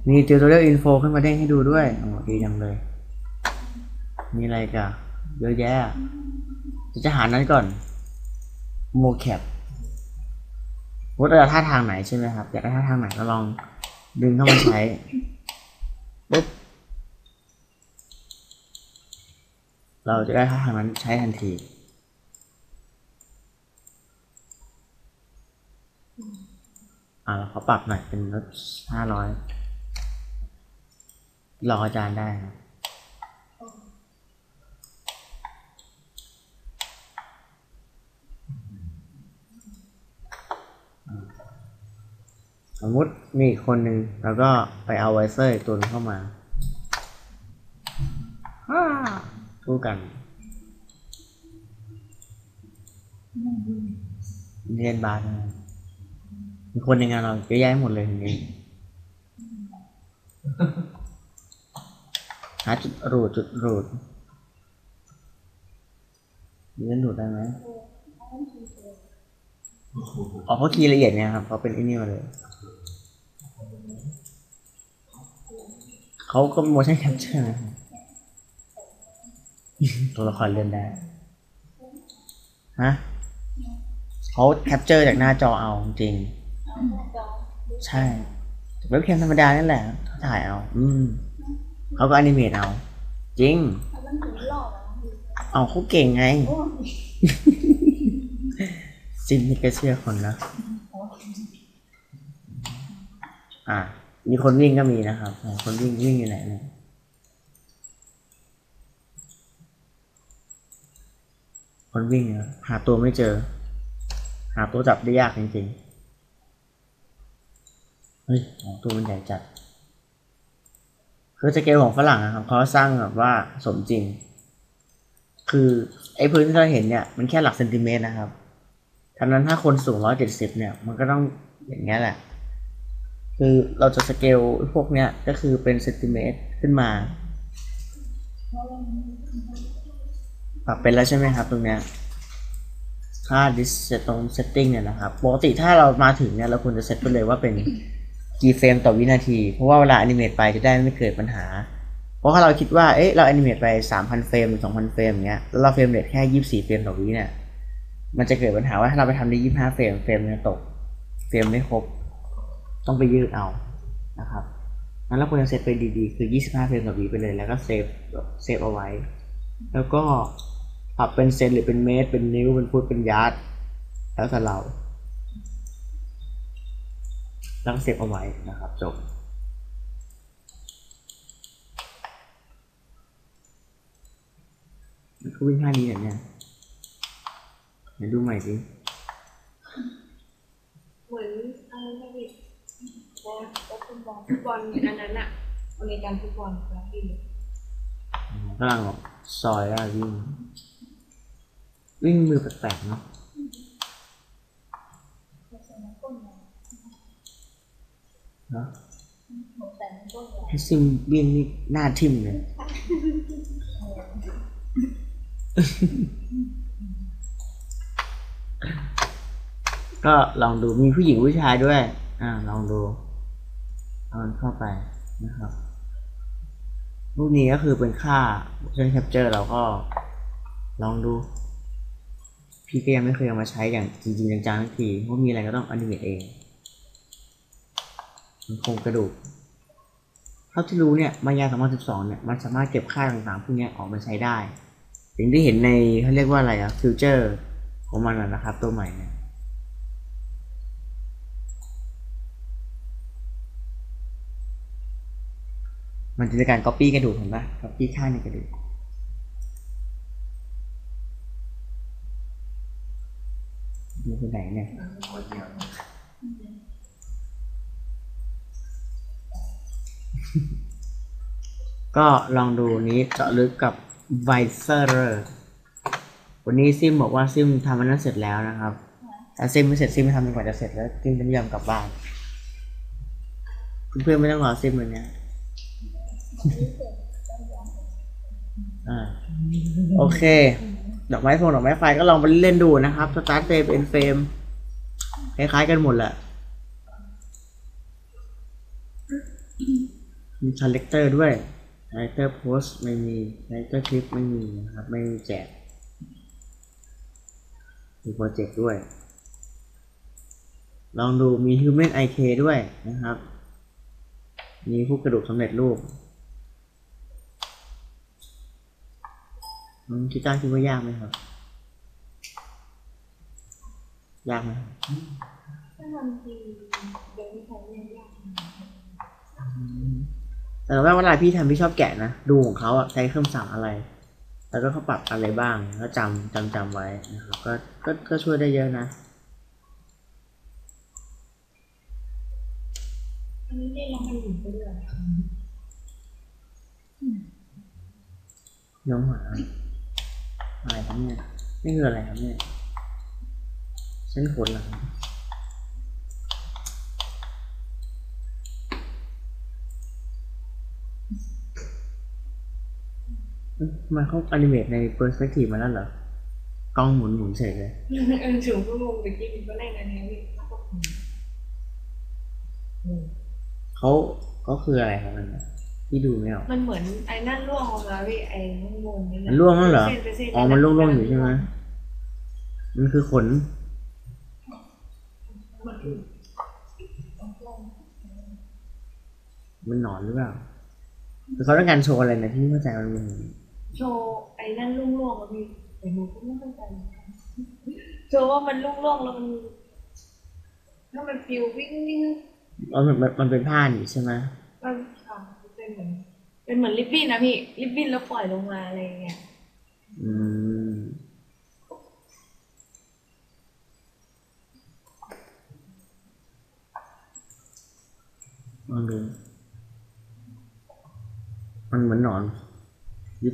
มีติวโตเรียลอินโฟขึ้นมาเด้งให้ดูด้วยโอ้ดีจังเลยมีอะไรกันเยอะแยะจะหานั้นก่อนโมแคปว่าจะท่าทางไหนใช่ไหมครับอยากได้ท่าทางไหนก็ลองดึงเข้ามาใช้ปุ๊บเราจะได้ท่าทางนั้นใช้ทันทีเราขอปรับหน่อยเป็นลด500รออาจารย์ได้นะสมมุติมีอีกคนหนึ่งแล้วก็ไปเอาไวเซอร์ตัวนึงเข้ามาคู่กันเรียนบาสมีคนในงานเราเยอะแยะหมดเลยทีนี้หาจุดรูดมีเล่นรูดได้ไหมอ๋อเพราะคีย์ละเอียดเนี่ยครับเขาเป็นไอ้นี่มาเลยเขาก็โมชั่นแคปเจอร์นะครับตัวละครเล่นได้ฮะเขาแคปเจอร์จากหน้าจอเอาจริงใช่ เว็บแคมธรรมดานั่นแหละเขาถ่ายเอาเขาก็อนิเมตเอาจริงเอาเขาเก่งไงจริงนี่ก็เชื่อคนนะมีคนวิ่งก็มีนะครับคนวิ่งวิ่งอยู่ไหนเนี่ยคนวิ่งหาตัวไม่เจอหาตัวจับได้ยากจริงๆเฮ้ยตัวมันใหญ่จัดคือสเกลของฝรั่งนะครับเขาสร้างแบบว่าสมจริงคือไอ้พื้นที่เราเห็นเนี่ยมันแค่หลักเซนติเมตรนะครับทั้งนั้นถ้าคนสูง170เนี่ยมันก็ต้องอย่างเงี้ยแหละคือเราจะสเกลพวกเนี้ยก็คือเป็นเซนติเมตรขึ้นมาปรับเป็นแล้วใช่ไหมครับตรงเนี้ยค่า ดิสตรงเซตติ้งเนี่ยนะครับปกติถ้าเรามาถึงเนี่ยเราควรจะเซตไปเลยว่าเป็นกี่เฟรมต่อวินาทีเพราะว่าเวลาแอนิเมตไปจะได้ไม่เกิดปัญหาเพราะถ้าเราคิดว่าเอ๊ะเราแอนิเมตไป 3,000 เฟรมหรือ 2,000 เฟรมเงี้ยแล้วเราเฟรมเรทแค่24เฟรมต่อวิเนี่ยมันจะเกิดปัญหาว่าถ้าเราไปทำได้25เฟรมเฟรมจะตกเฟรมไม่ครบต้องไปยืดเอานะครับงั้นเราควรจะเซตไปดีๆคือ25เฟรมต่อวิไปเลยแล้วก็เซฟเอาไว้แล้วก็ปรับเป็นเซนหรือเป็นเมตรเป็นนิ้วเป็นฟุตเป็นยาร์ดแล้วแต่เราตั้งเซฟเอาไว้นะครับจบมันก็วิ่งท่านี้แบบเนี้ยเดี๋ยวดูใหม่สิเหมือนอะไรไม่ผิดฟุตบอลอันนั้นอะอเมริกันฟุตบอลครับพี่กำลังออกซอยแล้ววิ่งมือแปลกๆเนาะให้ซิมวิ่งนี่หน้าทิ่มเลยก็ลองดูมีผู้หญิงผู้ชายด้วยลองดูเอามันเข้าไปนะครับรูปนี้ก็คือเป็นค่า motion capture เราก็ลองดูพี่ก็ยังไม่เคยเอามาใช้อย่างจริงๆจังๆสักทีเพราะมีอะไรก็ต้องอนิเมตเองมันโครงกระดูกเท่าที่รู้เนี่ยมายา2012เนี่ยมันสามารถเก็บค่าต่างๆพวกนี้ออกมาใช้ได้สิ่งที่เห็นในเขาเรียกว่าอะไรอะฟิวเจอร์ของมันนะครับตัวใหม่เนี่ยมันจะเป็นการ copy กระดูกเห็นปะ copy ค่าในกระดูกดูไปไหนเนี่ยก็ลองดูนี้เจาะลึกกับ Visor วันนี้ซิมบอกว่าซิมทำมันนั้นเสร็จแล้วนะครับแต่ซิมไม่เสร็จซิมไม่ทำจนกว่าจะเสร็จแล้วซิมจะไม่ยอมกลับบ้านเพื่อนๆไม่ต้องรอซิมเลยเนี่ยโอเคดอกไม้ฟงดอกไม้ไฟก็ลองไปเล่นดูนะครับสตาร์ทเฟรมเอ็นเฟรมคล้ายๆกันหมดแหละมีคาแรคเตอร์ด้วยคาแรคเตอร์โพสไม่มีคาแรคเตอร์คลิปไม่มีนะครับไม่มีแจกมีโปรเจกต์ด้วยลองดูมี Human IK ด้วยนะครับมีพวกกระดูกสำเร็จรูปกีตาร์คิดว่ายากไหมครับยากไหมถ้าทำทีเดี๋ยวไม่ใช่เรื่องยากแต่ว่าเวลาพี่ทำพี่ชอบแกะนะดูของเขาใช้เครื่องสั่งอะไรแล้วก็เขาปรับอะไรบ้างก็จำไว้นะครับก็ช่วยได้เยอะนะอันนี้ได้ลองดูไปด้วยน้องหมาอะไรครับเนี่ยนี่คืออะไรครับเนี่ยเส้นขนหลังมาเขาอนิเมตในเปอร์สเปกทีฟมาแล้วเหรอกล้องหมุนเฉยเลยถึงก็งงแต่กี้มันก็ได้นะเนี่ยพี่เขาคืออะไรครับมันที่ดูไม่ออกมันเหมือนไอ้นั่นร่วงออกมาพี่ไอ้นั่นร่วงนี่มันร่วงแล้วเหรออ๋อมันร่วงๆอยู่ใช่ไหมมันคือขน มันหนอนหรือเปล่าเขาต้องการโชว์อะไรนะที่ไม่เข้าใจมันโชว์ไอ้นั่นลุ่งๆมันมีแต่หนูก็ไม่เข้าใจโชว์ว่ามันลุ่งๆแล้วมันถ้ามันฟิววิ่งนี่มันเป็นผ้าหนิใช่ไหมมันค่ะเป็นเหมือนริบบิ้นนะพี่ริบบิ้นแล้วปล่อยลงมาอะไรอย่างเงี้ยมันเหมือนหนอนยิบ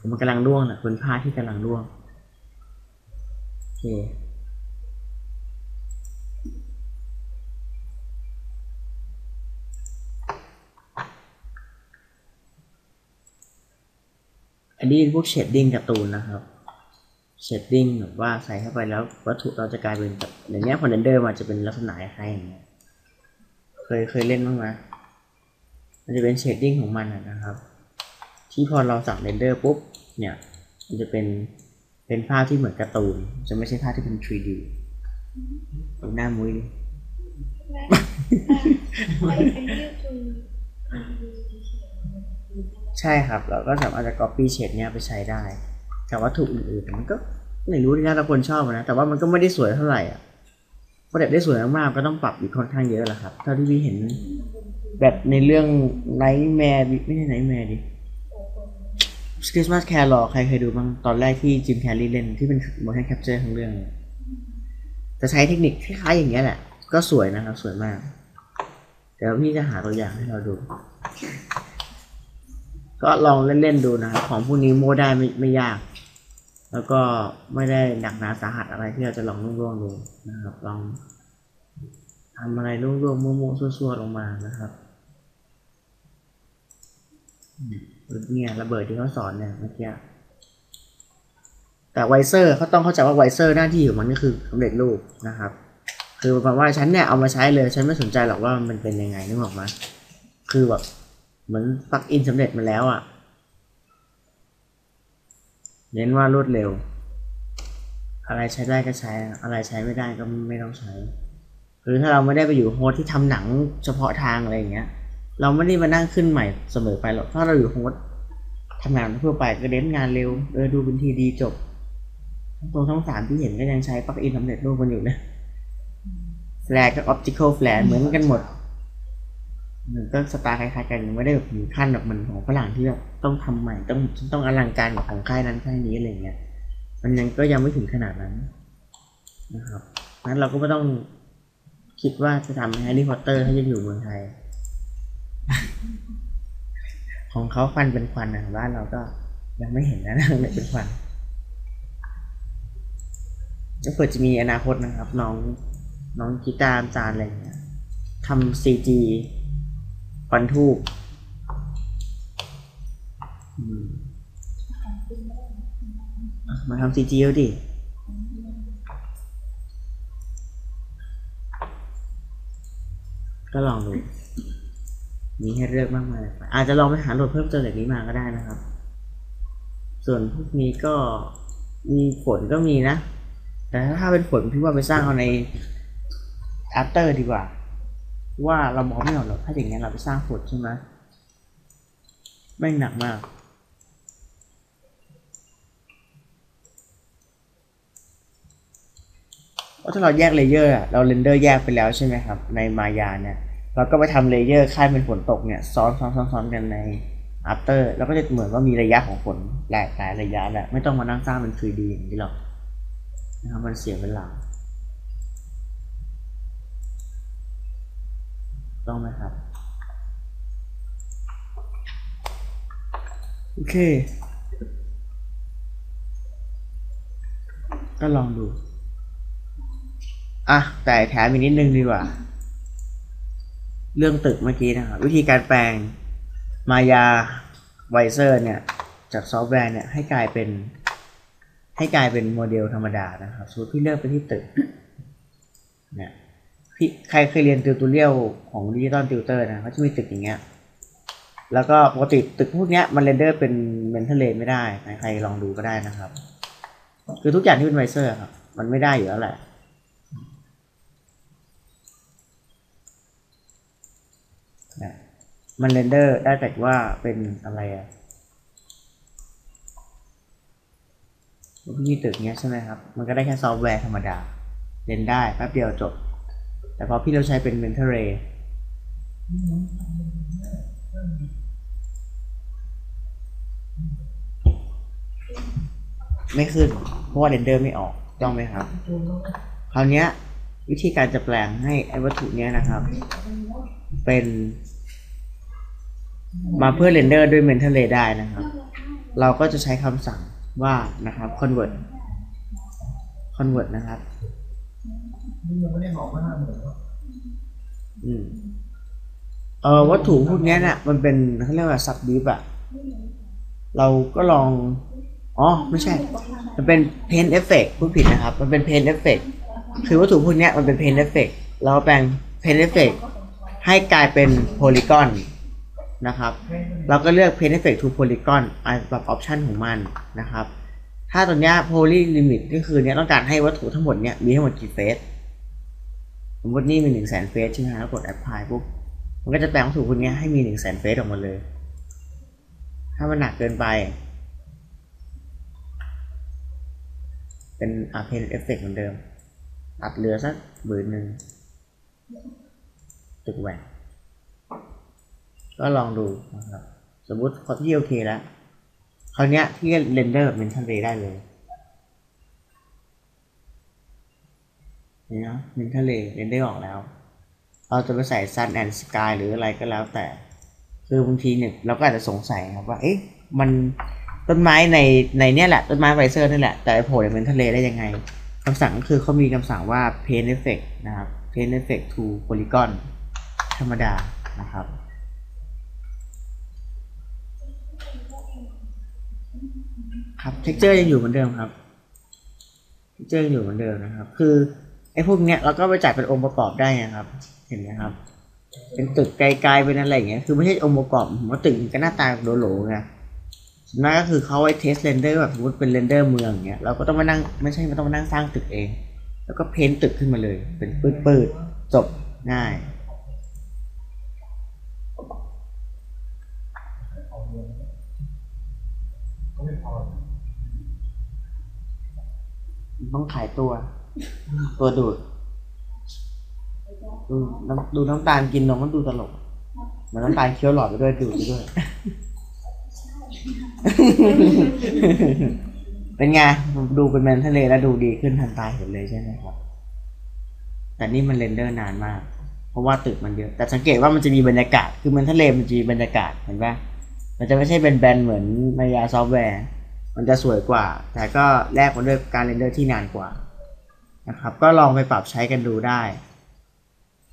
มันกำลังร่วงนะเป็นผ้าที่กำลังร่วงโอเคอันนี้พวกเชดดิ้งการ์ตูนนะครับเชดดิ้งแบบว่าใส่เข้าไปแล้ววัตถุเราจะกลายเป็นแบบอย่างเงี้ยคอนเดนเซอร์มันจะเป็นลักษณะคล้ายอย่างเงี้ยเคยเล่นบ้างไหมมันจะเป็นเชดดิ้งของมันนะครับที่พอเราสั่งเรนเดอร์ปุ๊บเนี่ยมันจะเป็นภาพที่เหมือนการ์ตูนจะไม่ใช่ภาพที่เป็น 3D เอาหน้ามุ้ยดิใช่ครับเราก็สามารถจะ copy เฉดเนี้ยไปใช้ได้กับวัตถุอื่นๆมันก็ไม่รู้นะแต่คนชอบนะแต่ว่ามันก็ไม่ได้สวยเท่าไหร่อ่ะพอแบบได้สวยมากๆก็ต้องปรับอีกค่อนข้างเยอะแหละครับเท่าที่พี่เห็นแบบในเรื่อง Nightmare ไม่ใช่ Nightmare ดิ Christmas Carol ใครเคยดูบ้างตอนแรกที่จิมแคร์รี่เล่นที่เป็น motion capture ทั้งเรื่องจะใช้เทคนิคคล้ายๆอย่างเงี้ยแหละก็สวยนะครับสวยมากเดี๋ยวพี่จะหาตัวอย่างให้เราดูก็ลองเล่นๆดูนะครับของพวกนี้โม้ได้ไม่ยากแล้วก็ไม่ได้หนักหนาสาหัสอะไรที่เราจะลองล่วงๆดูนะครับลองทำอะไรล่วงๆมั่วๆซั่วๆลงมานะครับเนี่ยระเบิดที่เขาสอนเนี่ยเมื่อกี้แต่ไวเซอร์เขาต้องเข้าใจว่าไวเซอร์หน้าที่ของมันก็คือสำเร็จรูปนะครับคือประมาณว่าฉันเนี่ยเอามาใช้เลยฉันไม่สนใจหรอกว่ามันเป็นยังไงนึกออกมาคือแบบเหมือนปักอินสำเร็จมาแล้วอ่ะเน้นว่ารวดเร็วอะไรใช้ได้ก็ใช้อะไรใช้ไม่ได้ก็ไม่ต้องใช้หรือถ้าเราไม่ได้ไปอยู่โฮสที่ทำหนังเฉพาะทางอะไรอย่างเงี้ยเราไม่ได้มานั่งขึ้นใหม่เสมอไปหรอกถ้าเราอยู่โฮสทำงานทั่วไปก็เน้นงานเร็วดูเป็นทีดีจบตรงทั้งสามที่เห็นก็ยังใช้ปักอินสำเร็จรูปกันอยู่นะแฟลชกับออปติคอลแฟลชเหมือนกันหมดมันก็สไตล์คล้ายๆกันไม่ได้แบบถึงขั้นแบบมันของฝรั่งที่แบบต้องทำใหม่ต้องอลังการแบบของค่ายนั้นค่ายนี้อะไรเงี้ยมันยังไม่ถึงขนาดนั้นนะครับงั้นเราก็ไม่ต้องคิดว่าจะทำแฮร์รี่พอตเตอร์ให้ยังอยู่เมืองไทย ของเขาฟันเป็นควันนะบ้านเราก็ยังไม่เห็นนะเลยเป็นควันแล้วเผื่อจะมีอนาคตนะครับน้องกีตาร์จานอะไรเงี้ยทำซีจีปันทูบมาทำซีจีเอาดิก็ลองดูมีให้เลือกมากมายอาจจะลองไปหาโหลดเพิ่มเติมแบบนี้มาก็ได้นะครับส่วนพวกนี้ก็มีผลก็มีนะแต่ถ้าเป็นผลพี่ว่าไปสร้างเอาใน After ดีกว่าว่าเรามองไม่ออกหรอกถ้าอย่างนี้เราไปสร้างผลใช่ไหมไม่หนักมากเพราะถ้าเราแยกเลเยอร์เราเรนเดอร์แยกไปแล้วใช่ไหมครับในมายาเนี่ยเราก็ไปทำเลเยอร์ค่ายเป็นฝนตกเนี่ยซ้อนกันใน After แล้วก็จะเหมือนว่ามีระยะของฝนหลายระยะแหละไม่ต้องมานั่งสร้างเป็น 3D อย่างนี้หรอกนะครับมันเสียเวลาต้องไหมครับโอเคก็ลองดูอ่ะแต่แถมอีกนิดนึงดีกว่าเรื่องตึกเมื่อกี้นะครับวิธีการแปลงมายาไวเซอร์เนี่ยจากซอฟต์แวร์เนี่ยให้กลายเป็นโมเดลธรรมดานะครับสมมติพี่เลือกไปที่ตึกเนี่ยใครเคยเรียนติวโตเรียลของ Digital Tutor นะเขาจะมีตึกอย่างเงี้ยแล้วก็ปกติตึกพวกเนี้ยมันเรนเดอร์เป็นMental Laneไม่ได้ใครลองดูก็ได้นะครับคือทุกอย่างที่เป็นไวเซอร์ครับมันไม่ได้อยู่แล้วแหละ นะมันเรนเดอร์ได้แต่ว่าเป็นอะไรอะพี่ตึกเนี้ยใช่ไหมครับมันก็ได้แค่ซอฟต์แวร์ธรรมดาเล่นได้แป๊บเดียวจบแต่พอพี่เราใช้เป็น Mentor Ray ไม่ขึ้นเพราะว่าเรนเดอร์ไม่ออกต้องไหมครับคราวนี้วิธีการจะแปลงให้ไอ้วัตถุเนี้ยนะครับเป็นมาเพื่อเรนเดอร์ด้วย Mentor Ray ได้นะครับเราก็จะใช้คำสั่งว่านะครับ convert นะครับวัตถุพวกนี้น่ะมันเป็นเขาเรียกว่า subdiv อ่ะเราก็ลองอ๋อไม่ใช่มันเป็น paint effect พูดผิดนะครับมันเป็น paint effect คือวัตถุพวกนี้มันเป็น paint effect เราแปลง paint effect ให้กลายเป็น polygonนะครับเราก็เลือก Paint Effect to Polygon แบบออปชันของมันนะครับถ้าตอนนี้ Poly Limit ก็คือเนี้ยต้องการให้วัตถุทั้งหมดเนี้ยมีทั้งหมดกี่เฟสสมมตินี่มี 100,000 เฟสใช่ไหมแล้วกด Apply ปุ๊บมันก็จะแปลงวัตถุพวกนี้ให้มี 100,000 เฟสออกมาเลยถ้ามันหนักเกินไปเป็น Paint Effect เหมือนเดิมตัดเหลือสัก10,000ตึกแหวนก็ลองดูนะครับสมมุติพอที่โอเคแล้วคราวนี้ที่เรนเดอร์เป็นทะเลได้เลยนี่นะเป็นทะเลเรนเดอร์ออกแล้วเราจะไปใส่ Sun and Sky หรืออะไรก็แล้วแต่คือบางทีเนี่ยเราก็อาจจะสงสัยครับว่าเอ๊ะมันต้นไม้ในเนี้ยแหละต้นไม้ไวเซอร์นี่แหละแต่โผล่เป็นทะเลได้ยังไงคำสั่งก็คือเขามีคำสั่งว่า Paint Effect นะครับ Paint Effect to Polygon ธรรมดานะครับเท็กเจอร์ยังอยู่เหมือนเดิมครับเท็กเจอร์ยังอยู่เหมือนเดิมนะครับคือไอ้พวกเนี้ยเราก็ไปจัดเป็นองค์ประกอบได้นะครับเห็นไหมครับเป็นตึกไกลๆเป็นอะไรอย่างเงี้ยคือไม่ใช่องค์ประกอบผมว่าตึกก็หน้าตาโหลๆนะนั่นก็คือเขาไว้เทสเรนเดอร์แบบสมมติเป็นเรนเดอร์เมืองอย่างเงี้ยเราก็ต้องมานั่งไม่ใช่ไม่ต้องมานั่งสร้างตึกเองแล้วก็เพ้นตึกขึ้นมาเลยเป็นปืดๆจบง่ายต้องขายตัวดูดดูน้ำตาลกินนมมันดูตลกเหมือนน้ำตาลเคี้ยวหลอดไปด้วยดูดไปด้วยเป็นไงดูเป็นแมนทะเลแล้วดูดีขึ้นทันตาเห็นเลยใช่ไหมครับแต่นี่มันเรนเดอร์นานมากเพราะว่าตึกมันเยอะแต่สังเกตว่ามันจะมีบรรยากาศคือมันทะเลมันจะมีบรรยากาศเห็นปะมันจะไม่ใช่เป็นแบนเหมือนมายาซอฟต์แวร์มันจะสวยกว่าแต่ก็แลกมาด้วยการเรนเดอร์ที่นานกว่านะครับก็ลองไปปรับใช้กันดูได้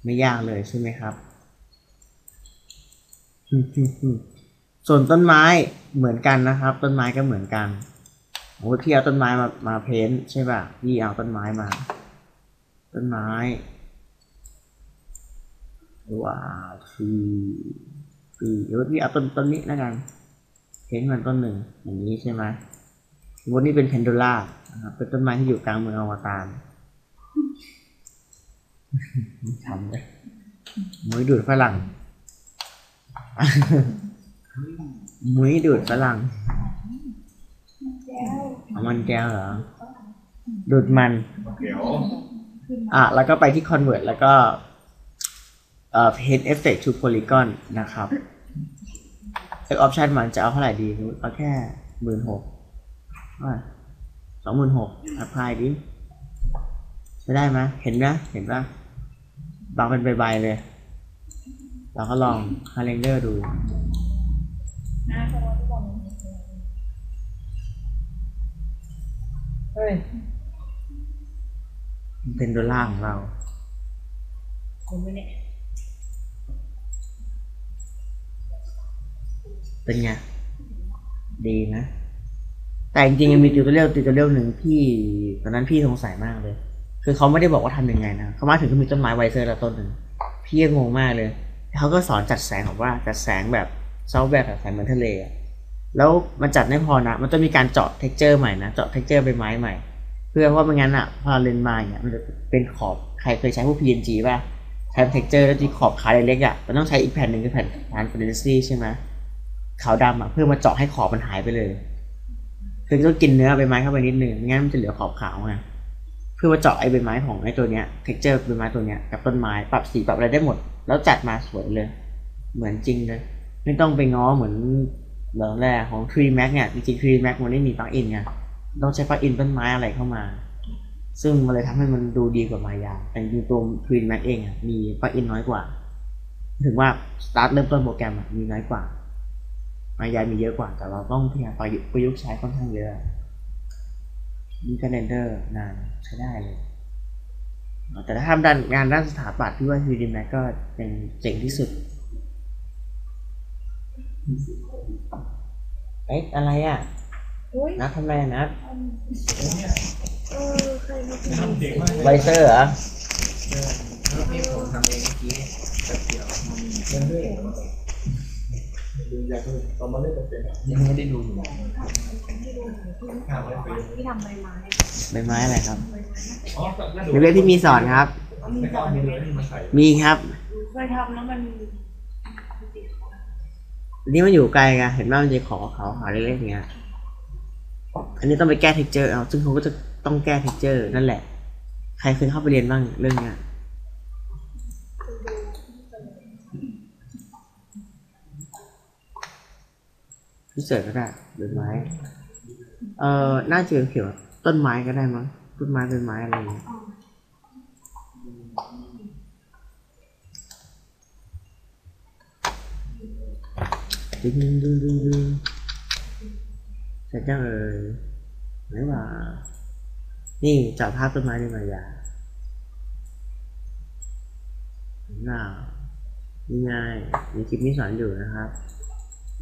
ไม่ยากเลยใช่ไหมครับ ส่วนต้นไม้เหมือนกันนะครับต้นไม้ก็เหมือนกันโอ้พี่เอาต้นไม้มาเพ้นใช่ป่ะพี่เอาต้นไม้มาต้นไม้ว้าวสีเดี๋ยวพี่เอาต้นนี้แล้วกันเห็นมันต้นหนึ่งอย่างนี้ใช่ไหมวันนี้เป็นเพนดูล่านะครับเป็นต้นไม้ที่อยู่กลางเมืองอวตารทำเลยมุ้ยดูดฝรั่งมุ้ยดูดฝรั่งมันแก้วเหรอดูดมันอ่ะแล้วก็ไปที่ Convert แล้วก็Paint Effect to Polygon นะครับออปชันมันจะเอาเท่าไหร่ดีเอาแค่16,00026,000อัพไพดิจะได้ไหมเห็นนะเห็นป่ะบางเป็นใบๆเลยเราก็ลองคาเลนเดอร์ดูเป็นดอลลาร์ของเราเป็นไงดีนะแต่จริงๆยังมีติวตัวเลือกหนึ่งที่ตอนนั้นพี่สงสัยมากเลยคือเขาไม่ได้บอกว่าทำยังไงนะเขามาถึงก็มีต้นไม้ไวเซอร์ละต้นหนึ่งพี่งงมากเลยเขาก็สอนจัดแสงบอกว่าจัดแสงแบบซอฟต์แวร์แบบแสงเหมือนทะเลแล้วมันจัดไม่พอนะมันต้องมีการเจาะเท็กเจอร์ใหม่นะเจาะเท็กเจอร์ใบไม้ใหม่เพื่อว่าไม่งั้นอ่ะพอเลนมาเนี่ยมันจะเป็นขอบใครเคยใช้พวก PNG ป่ะ แผ่นเท็กเจอร์แล้วที่ขอบคาเล็กๆอ่ะมันต้องใช้อีกแผ่นหนึ่งคือแผ่นtransparency ใช่ไหมขาวดำอ่ะเพื่อมาเจาะให้ขอบมันหายไปเลยคือต้องกินเนื้อใบไม้เข้าไปนิดนึงงั้นมันจะเหลือขอบขาวไงเพื่อมาเจาะไอ้ใบไม้ของไอ้ตัวเนี้ยเท็กเจอร์ใบไม้ตัวเนี้ยกับต้นไม้ปรับสีปรับอะไรได้หมดแล้วจัดมาสวยเลยเหมือนจริงเลยไม่ต้องไปง้อเหมือนเรื่องแรกของ 3D Max เนี่ยจริงๆ 3D Max มันไม่มีปลั๊กอินไงต้องใช้ปลั๊กอินต้นไม้อะไรเข้ามาซึ่งมันเลยทำให้มันดูดีกว่ามายาแต่จริงๆตัว 3D Max เองมีปลั๊กอินน้อยกว่าถึงว่าสตาร์ทเริ่มต้นโปรแกรมมีน้อยกว่ามายามีเยอะกว่าแต่เราต้องพยายามประยุกต์ใช้ค่อนข้างเยอะมีการเรนเดอร์นานใช้ได้เลยแต่ถ้าทำด้านงานด้านสถาปัตย์พี่ว่า 3D Max ก็เป็นเจ๋งที่สุดเอ๊ะอะไรอ่ะนัดทำอะไรนัดไวเซอร์เหรอนี่ผมทำเองเมื่อกี้แต่เดี๋ยวยังไม่ดูอยากดูตอนมาเล่นเป็นยังไม่ได้ดูอยู่ที่ทำใบไม้ใบไม้อะไรครับในเว็บที่มีสอนครับมีครับเคยทำแล้วมันนี่มันอยู่ไกลไงเห็นว่ามันจะขอเขาหาเล็กๆเงี้ยอันนี้ต้องไปแก้เท็กเจอร์เอาซึ่งเขาก็จะต้องแก้เท็กเจอร์นั่นแหละใครเคยเข้าไปเรียนบ้างเรื่องเนี้ยพิเศษก็ได้หรือไม้น่าจะเขียวต้นไม้ก็ได้มั้งต้นไม้เป็นไม้อะไรเงี้ยดึงเสร็จยังเอ่ยหรือว่านี่จับภาพต้นไม้ในมายาน่าง่ายมีคลิปนี้สอนอยู่นะครับ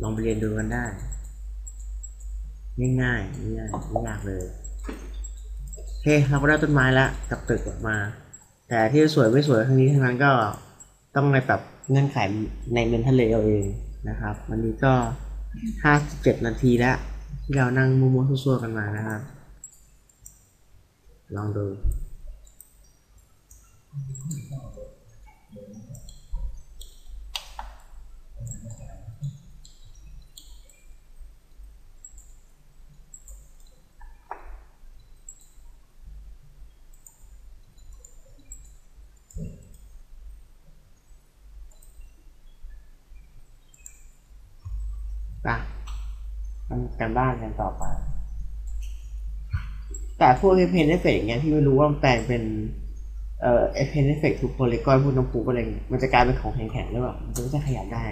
ลองไปเรียนดูกันได้ง่ายไม่ยากเลยโอเคเราก็ได้ต้นไม้แล้วกับตึกออกมาแต่ที่สวยไม่สวยทั้งนี้ทั้งนั้นก็ต้องไปปรับเงื่อนไขในเมนทัลเลเยอร์เองนะครับวันนี้ก็57นาทีแล้วที่เรานั่งมัวๆซั่วๆกันมานะครับลองดูป่ะมันการบ้านกันต่อไปแต่พวก Append Effect อย่างเงี้ยที่ไม่รู้ว่ามันแปลงเป็นAppend Effect to Polygon พวกน้ำปูอะไรเงี้ยมันจะกลายเป็นของแข็งๆหรือเปล่ามันจะขยับได้